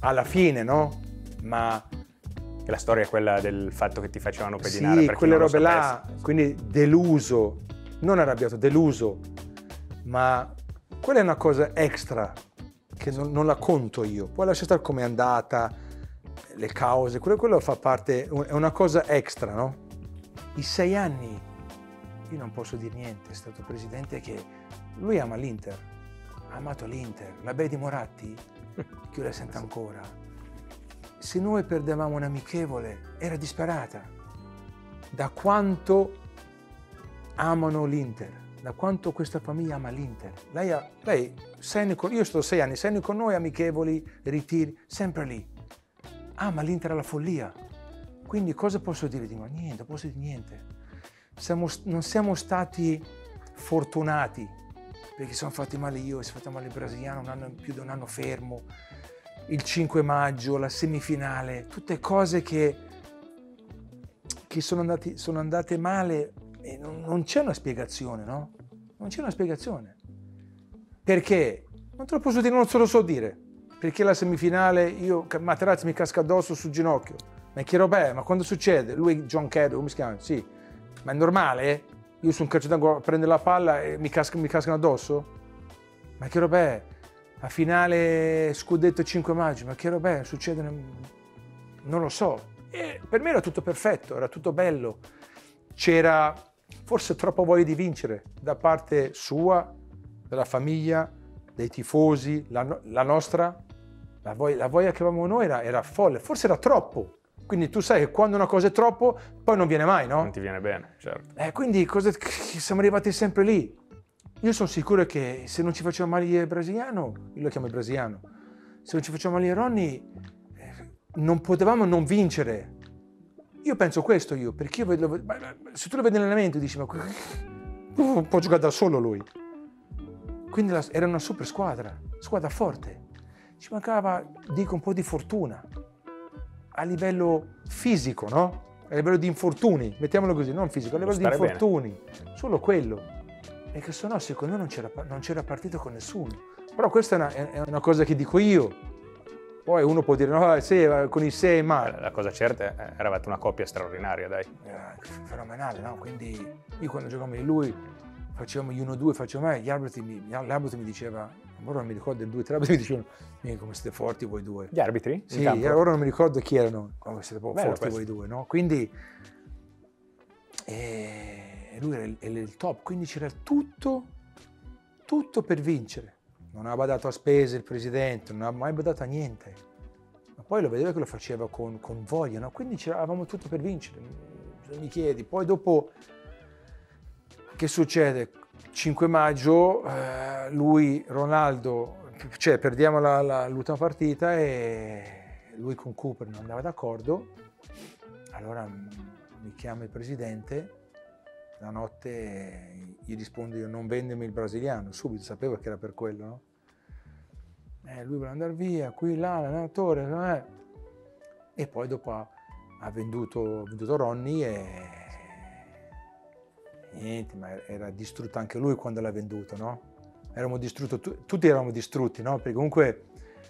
alla fine, no? Ma... E la storia è quella del fatto che ti facevano pedinare. Sì, quelle robe là, quindi deluso, non arrabbiato, deluso. Ma quella è una cosa extra che non la conto io. Poi lascia stare com'è andata, le cause, quello fa parte, è una cosa extra, no? I 6 anni, io non posso dire niente, è stato presidente che lui ama l'Inter, ha amato l'Inter, la Bea di Moratti, che io la sento ancora. Se noi perdevamo un amichevole, era disperata. Da quanto amano l'Inter, da quanto questa famiglia ama l'Inter. Lei io sto 6 anni, sei con noi, amichevoli, ritiri, sempre lì. Ama l'Inter alla follia. Quindi cosa posso dire di noi? Niente, posso dire niente. Non siamo stati fortunati, perché sono fatti male io, si è fatto male il brasiliano, più di un anno fermo, il 5 maggio, la semifinale, tutte cose che sono andate male E non c'è una spiegazione, no? Non c'è una spiegazione. Perché? Non te lo posso dire, non te lo so dire. Perché la semifinale, io, Materazzi mi casca addosso sul ginocchio. Ma che roba è? Ma quando succede? Lui, John Caddo, come si chiama? Sì. Ma è normale? Io su un calcio d'angolo prendo la palla e mi cascano addosso? Ma che roba è? A finale scudetto 5 maggio, ma che roba è? Succede? Non lo so. E per me era tutto perfetto, era tutto bello. C'era forse troppa voglia di vincere da parte sua, della famiglia, dei tifosi, la voglia che avevamo noi era folle, forse era troppo. Quindi tu sai che quando una cosa è troppo, poi non viene mai, no? Non ti viene bene, certo. Quindi siamo arrivati sempre lì. Io sono sicuro che se non ci faceva male il brasiliano, io lo chiamo il brasiliano, se non ci faceva male il Ronny, non potevamo non vincere. Io penso questo, io, perché io vedo, se tu lo vedi in allenamento dici, ma può giocare da solo lui. Quindi era una super squadra forte. Ci mancava, dico, un po' di fortuna. A livello fisico, no? A livello di infortuni, mettiamolo così, non fisico, a livello di infortuni, bene. Solo quello. Perché se no, secondo me non c'era partito con nessuno. Però questa è una cosa che dico io. Poi uno può dire, no, sì, con i sei, ma... La cosa certa è, eravate una coppia straordinaria, dai. Fenomenale, no? Quindi io quando giocavo di lui, facevamo gli 1-2, facevo mai, gli arbitri mi diceva, ora non mi ricordo del 2-3, mi dicevano, come siete forti voi due. Gli arbitri? Sì, ora non mi ricordo chi erano, come siete forti voi due, no? Quindi lui era il top, quindi c'era tutto per vincere. Non aveva dato a spese il presidente, non aveva mai badato a niente. Ma poi lo vedeva che lo faceva con voglia, no? Quindi avevamo tutto per vincere, mi chiedi. Poi dopo, che succede? 5 maggio, lui, Ronaldo, cioè perdiamo l'ultima partita e lui con Cooper non andava d'accordo. Allora mi chiama il presidente. La notte gli rispondo io, non vendemi il brasiliano, subito sapevo che era per quello, no? Lui vuole andare via, qui, là, l'allenatore, E poi dopo ha venduto Ronny e... Niente, ma era distrutto anche lui quando l'ha venduto, no? Eravamo distrutti, tutti eravamo distrutti, no? Perché comunque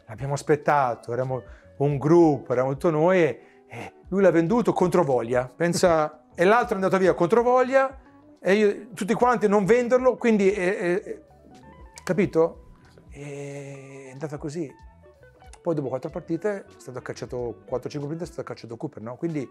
l'abbiamo aspettato, eravamo un gruppo, eravamo tutti noi e lui l'ha venduto contro voglia, pensa... E l'altro è andato via controvoglia e io, tutti quanti non venderlo, quindi capito? È andata così. Poi dopo 4 partite è stato cacciato, 4-5 partite è stato cacciato Cooper, no? Quindi,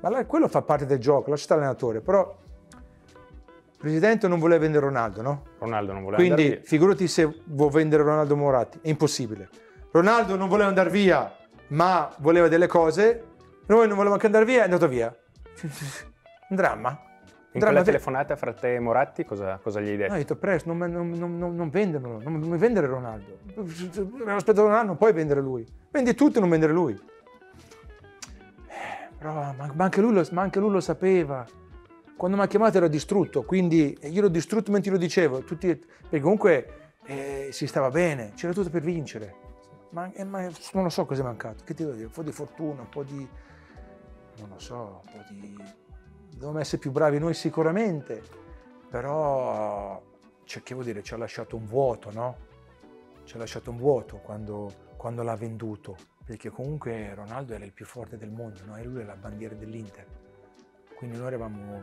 ma là, quello fa parte del gioco, lascia stare l'allenatore, però il presidente non voleva vendere Ronaldo, no? Ronaldo non voleva andare via. Quindi figurati se vuol vendere Ronaldo Morati, è impossibile. Ronaldo non voleva andare via, ma voleva delle cose, noi non volevamo anche andare via, è andato via. Un dramma. In quella telefonata fra te e Moratti cosa gli hai detto? No, io ti ho preso, non venderlo, non vendere Ronaldo. Aspetta un anno, non puoi vendere lui. Vendi tutto e non vendere lui. Però, ma anche lui lo sapeva. Quando mi ha chiamato ero distrutto, quindi io l'ho distrutto mentre lo dicevo. Perché comunque si stava bene, c'era tutto per vincere. Ma non lo so cosa è mancato. Che ti devo dire? Un po' di fortuna, un po' di... Non lo so, un po' di... Dovevamo essere più bravi noi sicuramente, però che vuol dire, ci ha lasciato un vuoto, no? Ci ha lasciato un vuoto quando l'ha venduto, perché comunque Ronaldo era il più forte del mondo, no? E lui era la bandiera dell'Inter. Quindi noi eravamo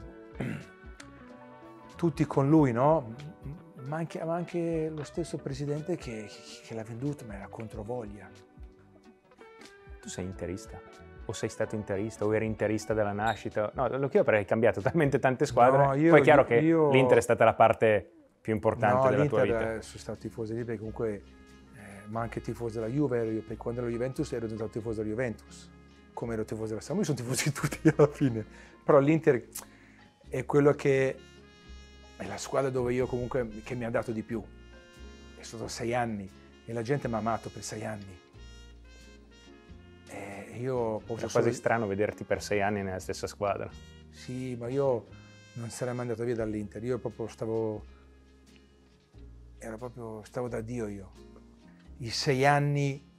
tutti con lui, no? Ma anche lo stesso presidente che l'ha venduto, ma era controvoglia. Tu sei interista? O sei stato interista, o eri interista dalla nascita? No, lo chiedo perché hai cambiato talmente tante squadre. No, poi è chiaro che l'Inter è stata la parte più importante della tua vita. Sono stato tifoso lì perché comunque, ma anche tifoso della Juve, ero io, perché quando ero Juventus ero diventato tifoso della Juventus, come ero tifoso della Sampdoria, sono tifosi tutti alla fine. Però l'Inter è quello che è la squadra dove io comunque, che mi ha dato di più. È stato 6 anni e la gente mi ha amato per 6 anni. Io posso è quasi strano vederti per 6 anni nella stessa squadra. Sì, ma io non sarei mai andato via dall'Inter, io proprio stavo da Dio io. I 6 anni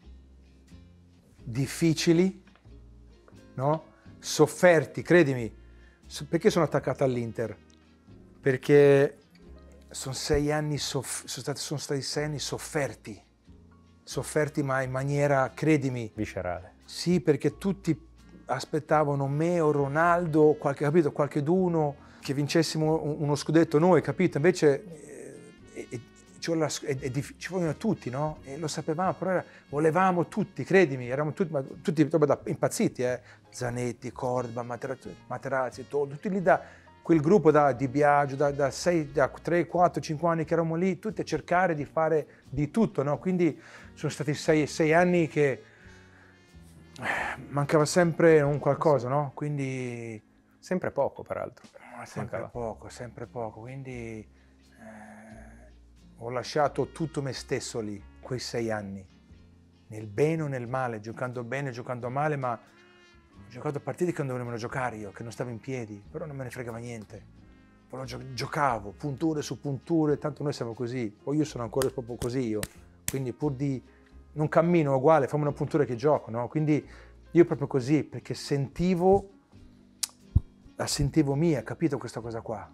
difficili, no? Sofferti, credimi, perché sono attaccato all'Inter? perché sono stati 6 anni sofferti, ma in maniera, credimi, viscerale. Sì, perché tutti aspettavano me o Ronaldo, qualcheduno, che vincessimo uno scudetto noi, capito? Invece ci vogliono tutti, no? E lo sapevamo, però volevamo tutti, credimi, eravamo tutti, ma tutti impazziti, eh? Zanetti, Cordoba, Materazzi, Toldo, tutti lì da quel gruppo Di Biagio, da 3, 4, 5 anni che eravamo lì, tutti a cercare di fare di tutto, no? Quindi sono stati 6 anni che mancava sempre un qualcosa, no? Quindi... Sempre poco, peraltro. Sempre poco, quindi ho lasciato tutto me stesso lì, quei 6 anni, nel bene o nel male, giocando bene, giocando male, ma ho giocato partite che non dovevano giocare io, che non stavo in piedi, però non me ne fregava niente. Poi giocavo, punture su punture, tanto noi siamo così, poi io sono ancora proprio così io, quindi pur di... non cammino uguale, fammi una puntura che gioco, no? Quindi io proprio così, perché sentivo... La sentivo mia, capito questa cosa qua.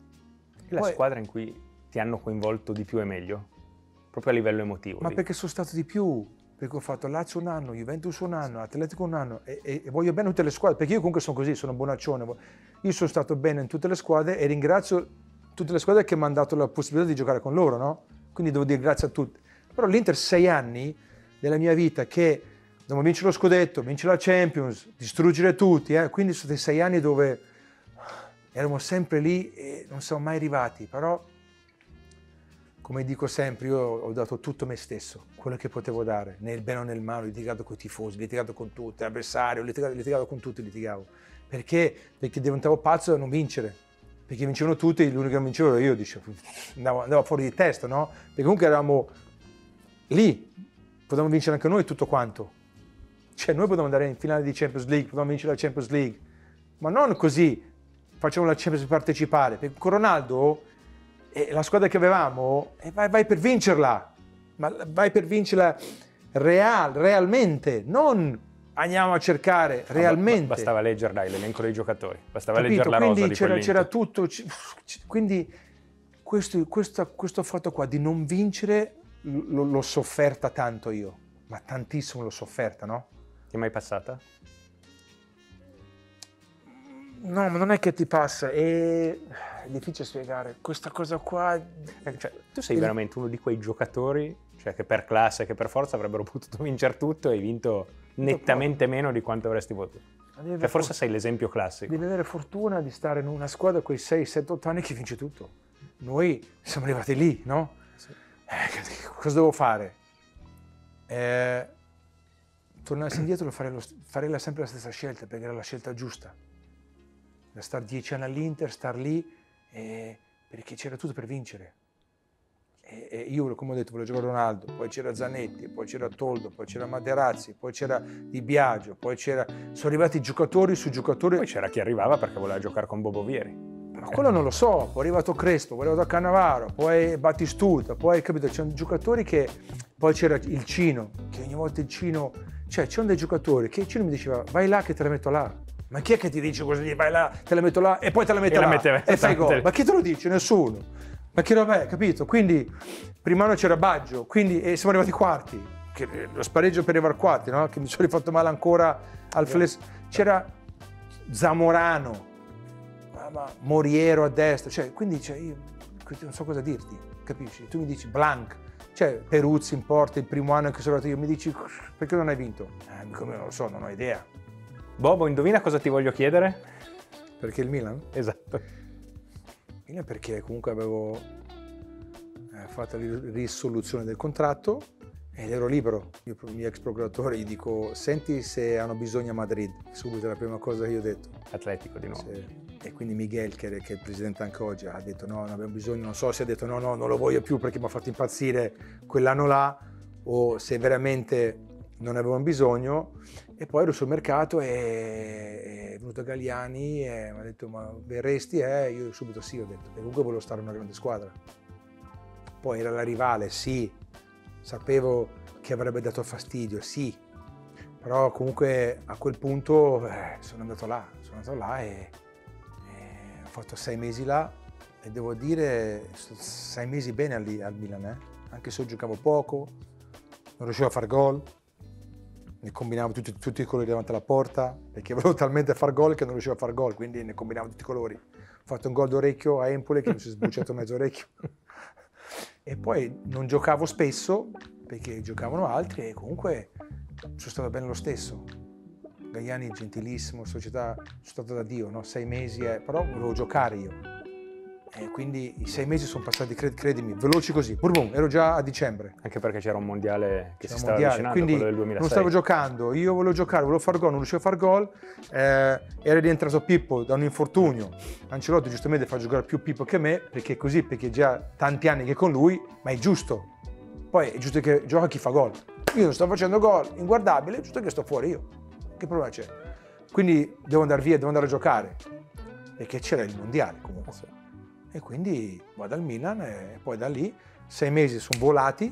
E la squadra in cui ti hanno coinvolto di più e meglio? Proprio a livello emotivo. Ma lì, perché sono stato di più, perché ho fatto Lazio un anno, Juventus un anno, Atletico un anno e voglio bene tutte le squadre, perché io comunque sono così, sono bonaccione. Io sono stato bene in tutte le squadre e ringrazio tutte le squadre che mi hanno dato la possibilità di giocare con loro, no? Quindi devo dire grazie a tutti. Però l'Inter 6 anni della mia vita che dovevo vincere lo scudetto, vincere la Champions, distruggere tutti, quindi sono dei 6 anni dove... Eravamo sempre lì e non siamo mai arrivati, però, come dico sempre, io ho dato tutto me stesso, quello che potevo dare, nel bene o nel male, ho litigato con i tifosi, litigato con tutti, l'avversario, litigato con tutti, litigavo. Perché? Perché diventavo pazzo da non vincere, perché vincevano tutti e l'unico che vincevo ero io, dicevo, andavo fuori di testa, no? Perché comunque eravamo lì, potevamo vincere anche noi tutto quanto. Cioè noi potevamo andare in finale di Champions League, potevamo vincere la Champions League, ma non così. Facciamo la Champions per partecipare, perché con Ronaldo la squadra che avevamo vai per vincerla, ma vai per vincerla realmente, non andiamo a cercare, realmente. Bastava leggere l'elenco dei giocatori, bastava leggere la rosa di quell'Inter. C'era tutto, quindi questo fatto qua di non vincere l'ho sofferta tanto io, ma tantissimo l'ho sofferta, no? Ti è mai passata? No, ma non è che ti passa, è difficile spiegare, questa cosa qua... Cioè, tu sei veramente uno di quei giocatori, cioè, che per classe, che per forza avrebbero potuto vincere tutto e hai vinto nettamente meno di quanto avresti potuto. Cioè, forse sei l'esempio classico. Devi avere fortuna di stare in una squadra con i 6, 7, 8 anni che vince tutto. Noi siamo arrivati lì, no? Sì. Cosa devo fare? Tornassi indietro farei sempre la stessa scelta, perché era la scelta giusta. Da star 10 anni all'Inter, star lì, perché c'era tutto per vincere. E io, come ho detto, volevo giocare Ronaldo, poi c'era Zanetti, poi c'era Toldo, poi c'era Materazzi, poi c'era Di Biagio, poi c'era... Sono arrivati giocatori su giocatori... Poi c'era chi arrivava perché voleva giocare con Bobo Vieri. Ma quello non lo so, poi è arrivato Crespo, poi è arrivato Cannavaro, poi Battistuta, poi, capito, c'erano giocatori che... Poi c'era il Cino, che ogni volta il Cino... Cioè, c'erano dei giocatori che il Cino mi diceva, vai là che te la metto là. Ma chi è che ti dice così, vai là, te la metto là e poi te la metto là e fai gol? Ma chi te lo dice? Nessuno. Ma che roba è, capito? Quindi, prima anno c'era Baggio, quindi siamo arrivati quarti. Lo spareggio per arrivare quarti, no? Che mi sono rifatto male ancora al flesso. C'era Zamorano, Moriero a destra, cioè, quindi io non so cosa dirti, capisci? Tu mi dici Blanc, cioè Peruzzi in porta, il primo anno che sono arrivato io, mi dici perché non hai vinto? Come non lo so, non ho idea. Bobo, indovina cosa ti voglio chiedere? Perché il Milan? Esatto. Il Milan perché comunque avevo fatto la risoluzione del contratto ed ero libero. Io per il mio ex procuratore gli dico, senti se hanno bisogno a Madrid. Subito è la prima cosa che io ho detto. Atletico di nuovo. Sì. E quindi Miguel, che è il presidente anche oggi, ha detto no, non abbiamo bisogno, non so se ha detto no, non lo voglio più perché mi ha fatto impazzire quell'anno là o se veramente non avevano bisogno. E poi ero sul mercato e è venuto Galliani e mi ha detto ma verresti? Io subito sì ho detto, perché comunque volevo stare in una grande squadra. Poi era la rivale, sì, sapevo che avrebbe dato fastidio, sì, però comunque a quel punto sono andato là e ho fatto 6 mesi là e devo dire 6 mesi bene al Milan, anche se io giocavo poco, non riuscivo a far gol, ne combinavo tutti i colori davanti alla porta, perché volevo talmente far gol che non riuscivo a far gol, quindi ne combinavo tutti i colori. Ho fatto un gol d'orecchio a Empoli che mi si è sbucciato mezzo orecchio. E poi non giocavo spesso perché giocavano altri e comunque sono stato bene lo stesso. Gaiani gentilissimo, società, sono stato da Dio, no? 6 mesi, però volevo giocare io. E quindi i 6 mesi sono passati, credimi, veloci così. Burbum, ero già a dicembre. Anche perché c'era un mondiale che si stava avvicinando, quello del 2006. Non stavo giocando, io volevo giocare, volevo far gol, non riuscivo a far gol. Era rientrato Pippo da un infortunio. Ancelotti giustamente fa giocare più Pippo che me, perché così, perché già tanti anni che con lui, ma è giusto. Poi è giusto che gioca chi fa gol. Io non sto facendo gol, inguardabile, è giusto che sto fuori io. Che problema c'è? Quindi devo andare via, devo andare a giocare. Perché c'era il mondiale comunque. E quindi vado al Milan e poi da lì 6 mesi sono volati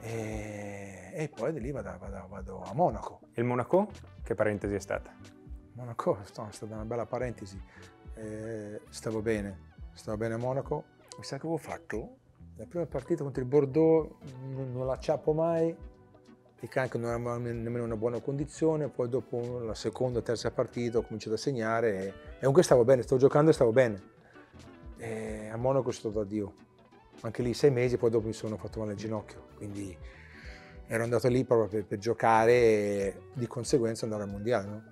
e poi da lì vado a Monaco. E il Monaco? Che parentesi è stata? Monaco è stata una bella parentesi. Stavo bene a Monaco. Mi sa che avevo fatto la prima partita contro il Bordeaux, non la acciappo mai, perché anche non avevo nemmeno una buona condizione, poi dopo la seconda, terza partita ho cominciato a segnare e comunque stavo bene, stavo giocando e stavo bene. E a Monaco è stato da Dio, anche lì 6 mesi, poi dopo mi sono fatto male al ginocchio, quindi ero andato lì proprio per giocare e di conseguenza andare al mondiale. No?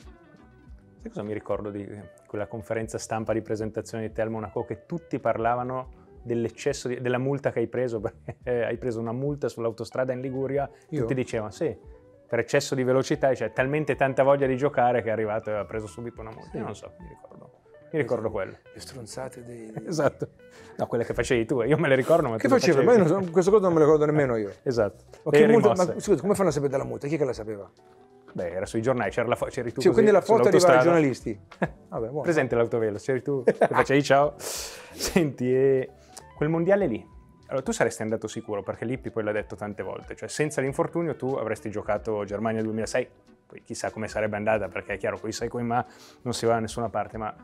Sai cosa mi ricordo di quella conferenza stampa di presentazione di te al Monaco, che tutti parlavano dell'eccesso, della multa che hai preso, perché hai preso una multa sull'autostrada in Liguria, io? Tutti dicevano sì. Per eccesso di velocità, cioè talmente tanta voglia di giocare che è arrivato e ha preso subito una multa, sì. Io non so, mi ricordo. Mi ricordo quello. Le stronzate dei... Esatto. No, quelle che facevi tu, io me le ricordo, ma che facevi? Ma io non, questo cosa non me lo ricordo nemmeno io. Esatto. Okay, multa, ma scusa, come fanno a sapere della multa? Chi è che la sapeva? Beh, era sui giornali, c'era la foto, c'eri tu. Sì, così, quindi la foto arrivava ai giornalisti. Vabbè, buono. Presente l'autovelo, c'eri tu, che facevi ciao. Senti, quel mondiale lì, allora tu saresti andato sicuro, perché Lippi poi l'ha detto tante volte, cioè senza l'infortunio tu avresti giocato Germania 2006, poi chissà come sarebbe andata, perché è chiaro, coi sai coi ma non si va da nessuna parte, ma...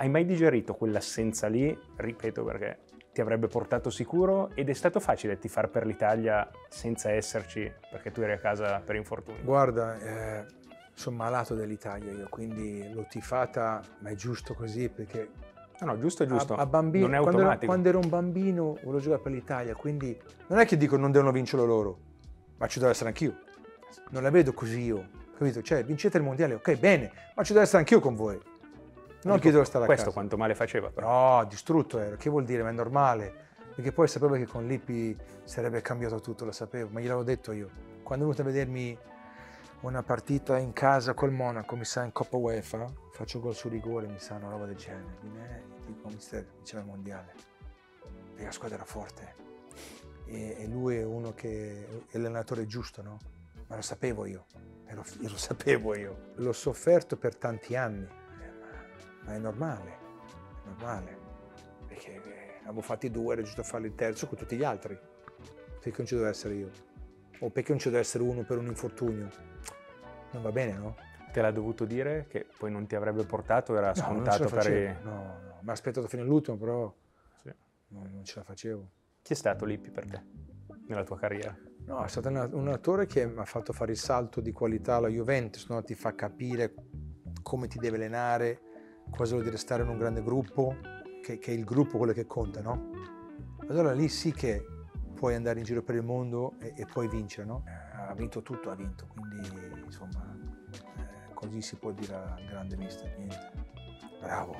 Hai mai digerito quell'assenza lì, ripeto, perché ti avrebbe portato sicuro ed è stato facile ti far per l'Italia senza esserci perché tu eri a casa per infortunio? Guarda, sono malato dell'Italia io, quindi l'ho tifata, ma è giusto così perché... No, giusto è giusto, a bambino, non è automatico. Quando ero un bambino volevo giocare per l'Italia, quindi non è che dico non devono vincerlo loro, ma ci devo essere anch'io, non la vedo così io, capito? Cioè vincete il mondiale, ok, bene, ma ci devo essere anch'io con voi. Non chiedevo stare a casa. Questo quanto male faceva però. No, distrutto ero, che vuol dire? Ma è normale. Perché poi sapevo che con Lippi sarebbe cambiato tutto, lo sapevo, ma gliel'avevo detto io. Quando è venuto a vedermi una partita in casa col Monaco, mi sa in Coppa UEFA, faccio gol su rigore, mi sa una roba del genere. Dico, mister, diceva il mondiale. Perché la squadra era forte. E lui è uno che è l'allenatore giusto, no? Ma lo sapevo io. Lo sapevo io. L'ho sofferto per tanti anni. Ma è normale, perché avevo fatti 2, era giusto fare il terzo con tutti gli altri. Perché non ci devo essere io? O perché non ci devo essere uno per un infortunio? Non va bene, no? Te l'ha dovuto dire che poi non ti avrebbe portato, era scontato no, per i... No, mi ha aspettato fino all'ultimo, però sì. Non ce la facevo. Chi è stato Lippi per te, nella tua carriera? No, è stato un attore che mi ha fatto fare il salto di qualità alla Juventus, no? Ti fa capire come ti deve allenare, cosa vuol dire stare in un grande gruppo, che è il gruppo quello che conta, no? Allora lì sì che puoi andare in giro per il mondo e puoi vincere, no? Ha vinto tutto, ha vinto, quindi insomma così si può dire al grande mister, niente, bravo.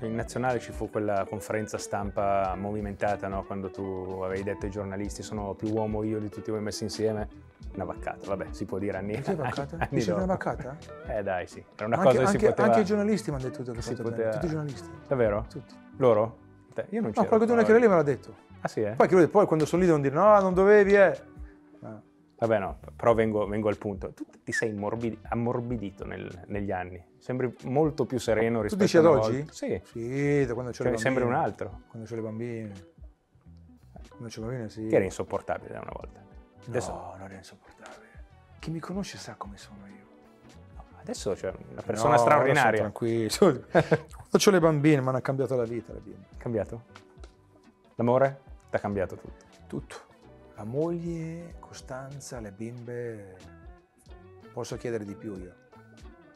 In nazionale ci fu quella conferenza stampa movimentata, no? Quando tu avevi detto ai giornalisti sono più uomo io di tutti voi messi insieme. Una vaccata, vabbè, si può dire anni. Perché vaccata? Anni una vaccata? Dai, sì. Era una cosa che si poteva... Anche i giornalisti mi hanno detto che si poteva... Tutti i giornalisti. Davvero? Tutti. Loro? Io non c'ero. No, qualcuno che era lì me l'ha detto. Ah sì, eh? Poi quando sono lì devono dire no, non dovevi, No. Vabbè no, però vengo al punto. Tu ti sei ammorbidito negli anni. Sembri molto più sereno rispetto a... Tu dici ad oggi? Sì. Sì, da quando c'ero le bambine. Sembri un altro. Quando c'ero le bambine. Quando c'ero le bambine, sì. Che era insopportabile una volta. No, non è insopportabile. Chi mi conosce sa come sono io. Adesso c'è una persona straordinaria. Tranquillo. Faccio le bambine, mi hanno cambiato la vita. Le bimbe. Cambiato? L'amore? Ti ha cambiato tutto? Tutto. La moglie, Costanza, le bimbe. Posso chiedere di più io.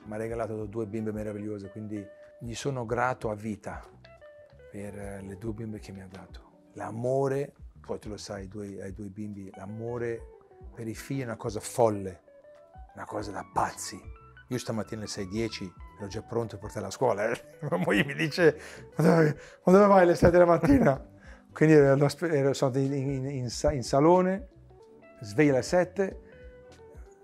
Mi ha regalato due bimbe meravigliose, quindi gli sono grato a vita per le due bimbe che mi ha dato. L'amore, poi tu lo sai, ai due bimbi, l'amore per i figli è una cosa folle, una cosa da pazzi. Io stamattina alle 6:10 ero già pronto a portarla a scuola. Mia moglie mi dice, ma dove vai alle 6 della mattina? Quindi sono in salone, sveglia alle 7,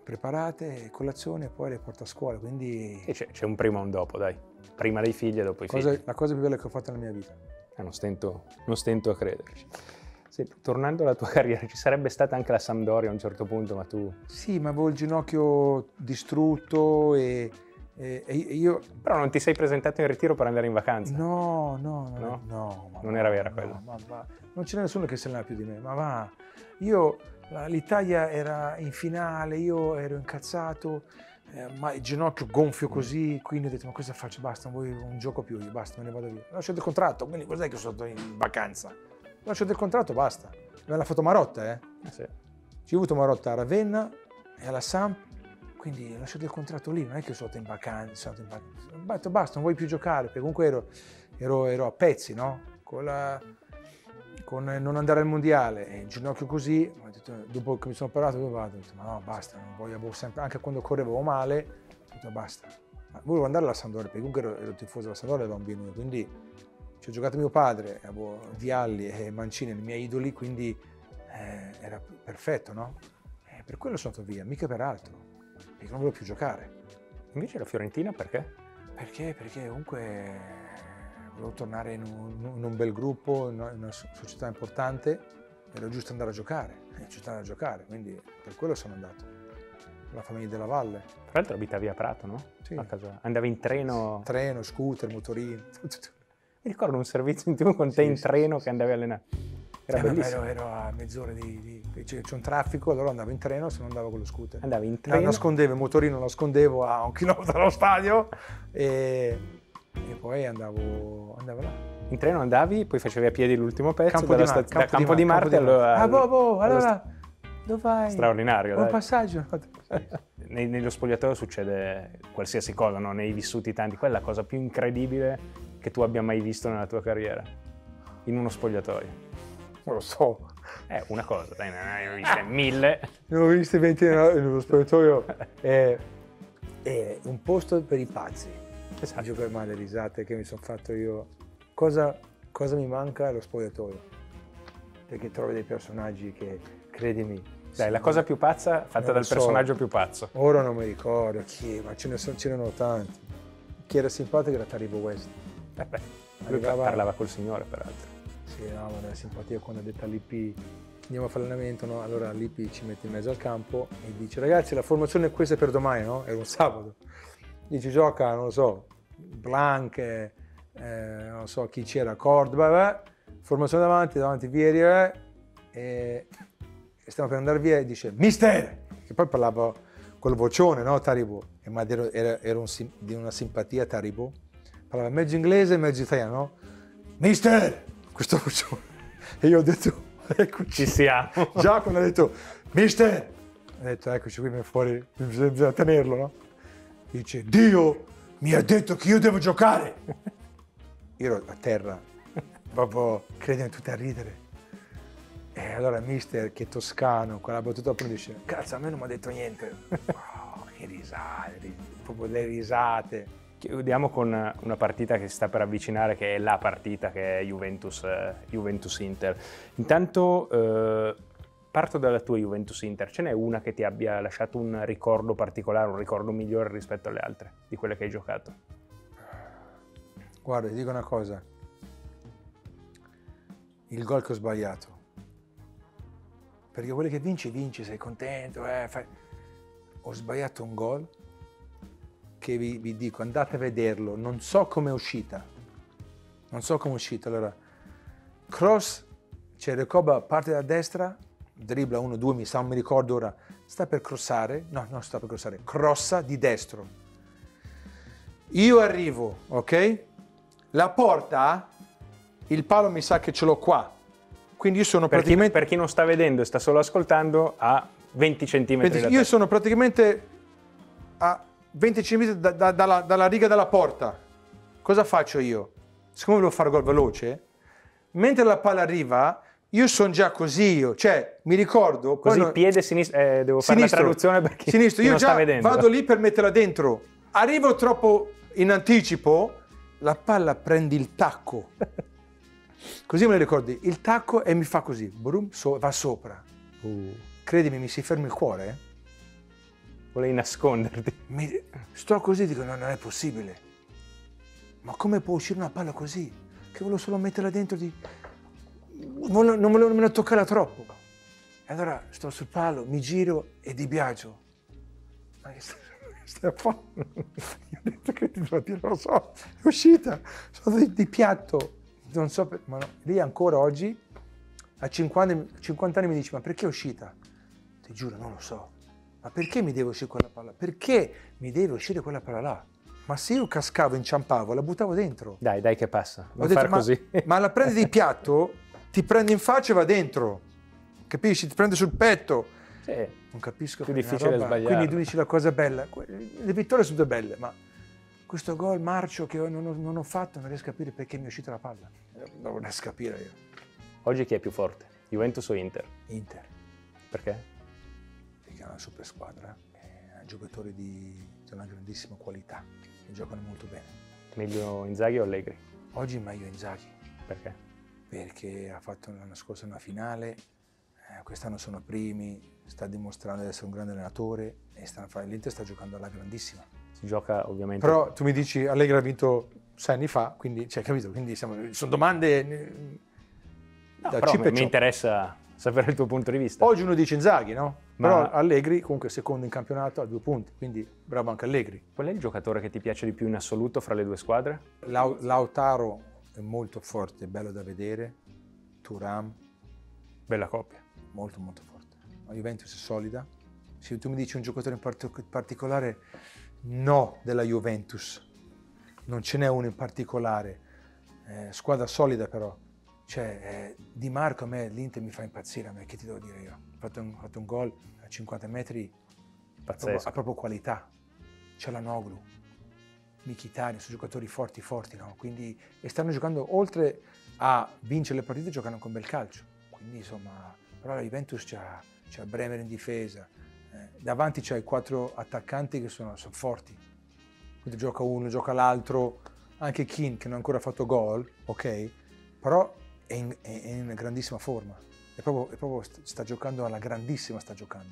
preparate, colazione, poi le porto a scuola. Quindi c'è un prima e un dopo, dai. Prima dei figli e dopo i figli. La cosa più bella che ho fatto nella mia vita. Non stento a crederci. Sì, tornando alla tua carriera, ci sarebbe stata anche la Sampdoria a un certo punto, ma tu... Sì, ma avevo il ginocchio distrutto e io... Però non ti sei presentato in ritiro per andare in vacanza? No. Ma non era vera quella? Ma non c'era nessuno che se ne ha più di me, ma va. Io, l'Italia era in finale, io ero incazzato, ma il ginocchio gonfio così, quindi ho detto, ma cosa faccio? Basta, non voglio un gioco più, io basta, me ne vado via. Ho lasciato il contratto, quindi cos'è che sono in vacanza? Ho lasciato il contratto, basta. Me l'ha fatto Marotta, Sì. Ci ho avuto Marotta a Ravenna e alla Samp, quindi ho lasciato il contratto lì, non è che sono in vacanza, ho detto, basta, non voglio più giocare, perché comunque ero a pezzi, no? Con non andare al mondiale e il ginocchio così, dopo che mi sono operato dove vado? Ho detto, ma no, basta, non voglio sempre, anche quando correvo male, ho detto basta. Ma volevo andare alla Sampdoria, perché comunque ero tifoso della Sampdoria da bambino, quindi ci ho giocato mio padre, avevo Vialli e Mancini, i miei idoli, quindi era perfetto, no? Per quello sono andato via, mica per altro, perché non volevo più giocare. Invece la Fiorentina perché? Perché comunque... Volevo tornare in un bel gruppo, in una società importante, era giusto andare a giocare, quindi per quello sono andato, la famiglia della Valle. Tra l'altro abitavi a Prato, no? Sì. A casa. Andavi in treno? Sì, treno, scooter, motorino, tutto. Mi ricordo un servizio in TV con te che andavi a allenare. Era bellissimo. Ero a mezz'ora c'è un traffico, allora andavo in treno, se non andavo con lo scooter. Andavi in treno? Nascondevo il motorino, lo nascondevo a 1 chilometro dallo stadio e poi andavo là. In treno andavi, poi facevi a piedi l'ultimo pezzo, Campo di Marte allora... Ah, boh, allora, dove vai? Straordinario, buon passaggio. Nello spogliatoio succede qualsiasi cosa, no? Ne hai vissuti tanti. Qual è la cosa più incredibile che tu abbia mai visto nella tua carriera? In uno spogliatoio? Non lo so. Una cosa, dai, ne ho viste 1000. Ne ho viste 20 nello spogliatoio. È un posto per i pazzi. Esatto. Gioco male, le risate che mi sono fatto io. Cosa mi manca? Lo spogliatoio. Perché trovi dei personaggi che, credimi... Dai, la cosa più pazza fatta dal personaggio più pazzo. Ora non mi ricordo chi, ma ce n'erano tanti. Chi era simpatico era Taribo West. Parlava col signore, peraltro. Sì, no, ma la simpatia quando ha detto a Lippi andiamo a fare allenamento, no? Allora Lippi ci mette in mezzo al campo e dice ragazzi la formazione è questa per domani, no? Era un sabato. Ci gioca, non lo so, Blanc, non so chi c'era, Cordoba, formazione davanti Vieri, e stiamo per andare via e dice mister! Che poi parlava col vocione, no, Taribo, ma era di una simpatia Taribo, parlava mezzo inglese e mezzo italiano, no? Mister! Questo vocione, e io ho detto, eccoci, ci siamo. Già quando ha detto, mister! Ho detto, eccoci qui, fuori, bisogna tenerlo, no? Dice, Dio mi ha detto che io devo giocare! Io ero a terra, proprio, credimi, tutti a ridere. E allora mister, che toscano, con la battuta pure dice, cazzo, a me non mi ha detto niente. Oh, che risate, proprio le risate. Chiudiamo con una partita che si sta per avvicinare, che è la partita, che è Juventus-Inter. Intanto... Parto dalla tua Juventus-Inter, ce n'è una che ti abbia lasciato un ricordo particolare, un ricordo migliore rispetto alle altre, di quelle che hai giocato? Guarda, ti dico una cosa, il gol che ho sbagliato, perché quelli che vinci, sei contento, ho sbagliato un gol che vi dico, andate a vederlo, non so come è uscita, allora, cross, c'è Recoba, parte da destra, dribbla 1-2, non mi ricordo ora, sta per crossare, crossa di destro, Io arrivo, ok? La porta, il palo mi sa che ce l'ho qua. Quindi io sono praticamente... Per chi non sta vedendo e sta solo ascoltando, a 20 centimetri da te. Io sono praticamente a 20 centimetri dalla riga della porta. Cosa faccio io? Siccome volevo fare gol veloce, mentre la palla arriva, io sono già così, cioè mi ricordo... Così non... piede sinistro, devo fare la traduzione perché sinistro. Io già vado lì per metterla dentro. Arrivo troppo in anticipo, la palla prende il tacco. Così me ne ricordi, il tacco, e mi fa così, brum, va sopra. Credimi, mi si ferma il cuore. Volevi nasconderti. Sto così, dico, no, non è possibile. Ma come può uscire una palla così? Che volevo solo metterla dentro di... Non volevo toccarla troppo. E allora sto sul palo, mi giro e Di Biagio. Ma che stai a fare? Io ho detto che ti lo so, è uscita. Sono di piatto. Non so, ma no, lì ancora oggi, a 50 anni mi dici, ma perché è uscita? Ti giuro, non lo so. Ma perché mi deve uscire quella palla? Perché mi deve uscire quella palla là? Ma se io cascavo, inciampavo, la buttavo dentro. Dai, dai che passa, non far così. Ma la prendi di piatto, ti prende in faccia e va dentro. Capisci? Ti prende sul petto. Sì. Non capisco. Più difficile sbagliare. Quindi tu dici la cosa bella. Le vittorie sono due belle, ma... Questo gol marcio che non ho fatto, non riesco a capire perché mi è uscita la palla. Non riesco a capire io. Oggi chi è più forte? Juventus o Inter? Inter. Perché? Perché è una super squadra. Ha giocatori di una grandissima qualità. E giocano molto bene. Meglio Inzaghi o Allegri? Oggi meglio Inzaghi. Perché? Perché ha fatto l'anno scorso una finale. Quest'anno sono primi. Sta dimostrando di essere un grande allenatore. E l'Inter sta giocando alla grandissima. Si gioca ovviamente. Però tu mi dici Allegri ha vinto 6 anni fa, quindi cioè, capito? Quindi sono domande. No, da però mi interessa sapere il tuo punto di vista. Oggi uno dice Inzaghi, no? Ma... Però Allegri comunque secondo in campionato a 2 punti, quindi bravo anche Allegri. Qual è il giocatore che ti piace di più in assoluto fra le due squadre? Lautaro è molto forte, bello da vedere. Thuram. Bella coppia. Molto molto forte. La Juventus è solida. Se tu mi dici un giocatore in particolare, no, della Juventus. Non ce n'è uno in particolare. Squadra solida però. Cioè, Di Marco a me l'Inter mi fa impazzire, a me, che ti devo dire io. Ha fatto un gol a 50 metri, ha proprio qualità. C'è Çalhanoğlu, Mkhitaryan, sono giocatori forti, forti, no? Quindi, e stanno giocando, oltre a vincere le partite, giocano con bel calcio. Quindi, insomma, però la Juventus c'ha Bremer in difesa. Davanti c'hai 4 attaccanti che sono forti, quindi gioca uno, gioca l'altro, anche Keane che non ha ancora fatto gol, ok, però è in grandissima forma, è proprio sta giocando alla grandissima,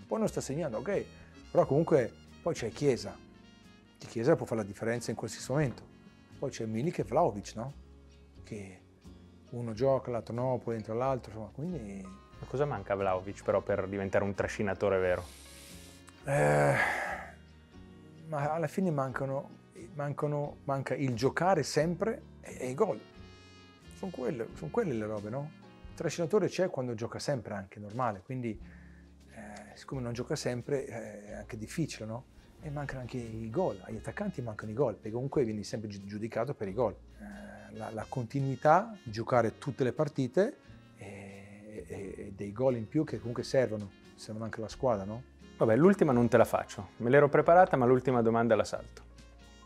poi non sta segnando, ok, però comunque poi c'è Chiesa, di Chiesa può fare la differenza in qualsiasi momento, poi c'è Milik e Vlahovic, no? Che uno gioca, l'altro no, poi entra l'altro, insomma, quindi... Ma cosa manca a Vlahovic però per diventare un trascinatore vero? Ma alla fine manca il giocare sempre e i gol. Sono quelle le robe, no? Il trascinatore c'è quando gioca sempre, anche normale, quindi siccome non gioca sempre è anche difficile, no? E mancano anche i gol, agli attaccanti mancano i gol, perché comunque vieni sempre giudicato per i gol. La continuità, giocare tutte le partite e dei gol in più che comunque servono anche alla squadra, no? Vabbè, l'ultima non te la faccio, me l'ero preparata, ma l'ultima domanda la salto.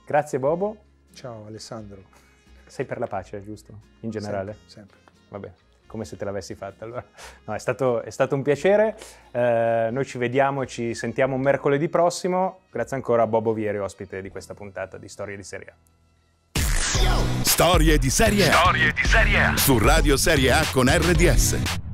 Grazie Bobo. Ciao Alessandro. Sei per la pace, giusto? In generale? Sempre. Vabbè, come se te l'avessi fatta allora. No, è stato un piacere, noi ci vediamo e ci sentiamo mercoledì prossimo. Grazie ancora a Bobo Vieri, ospite di questa puntata di Storie di Serie A. Storie di Serie A. Storie di Serie A. Su Radio Serie A con RDS.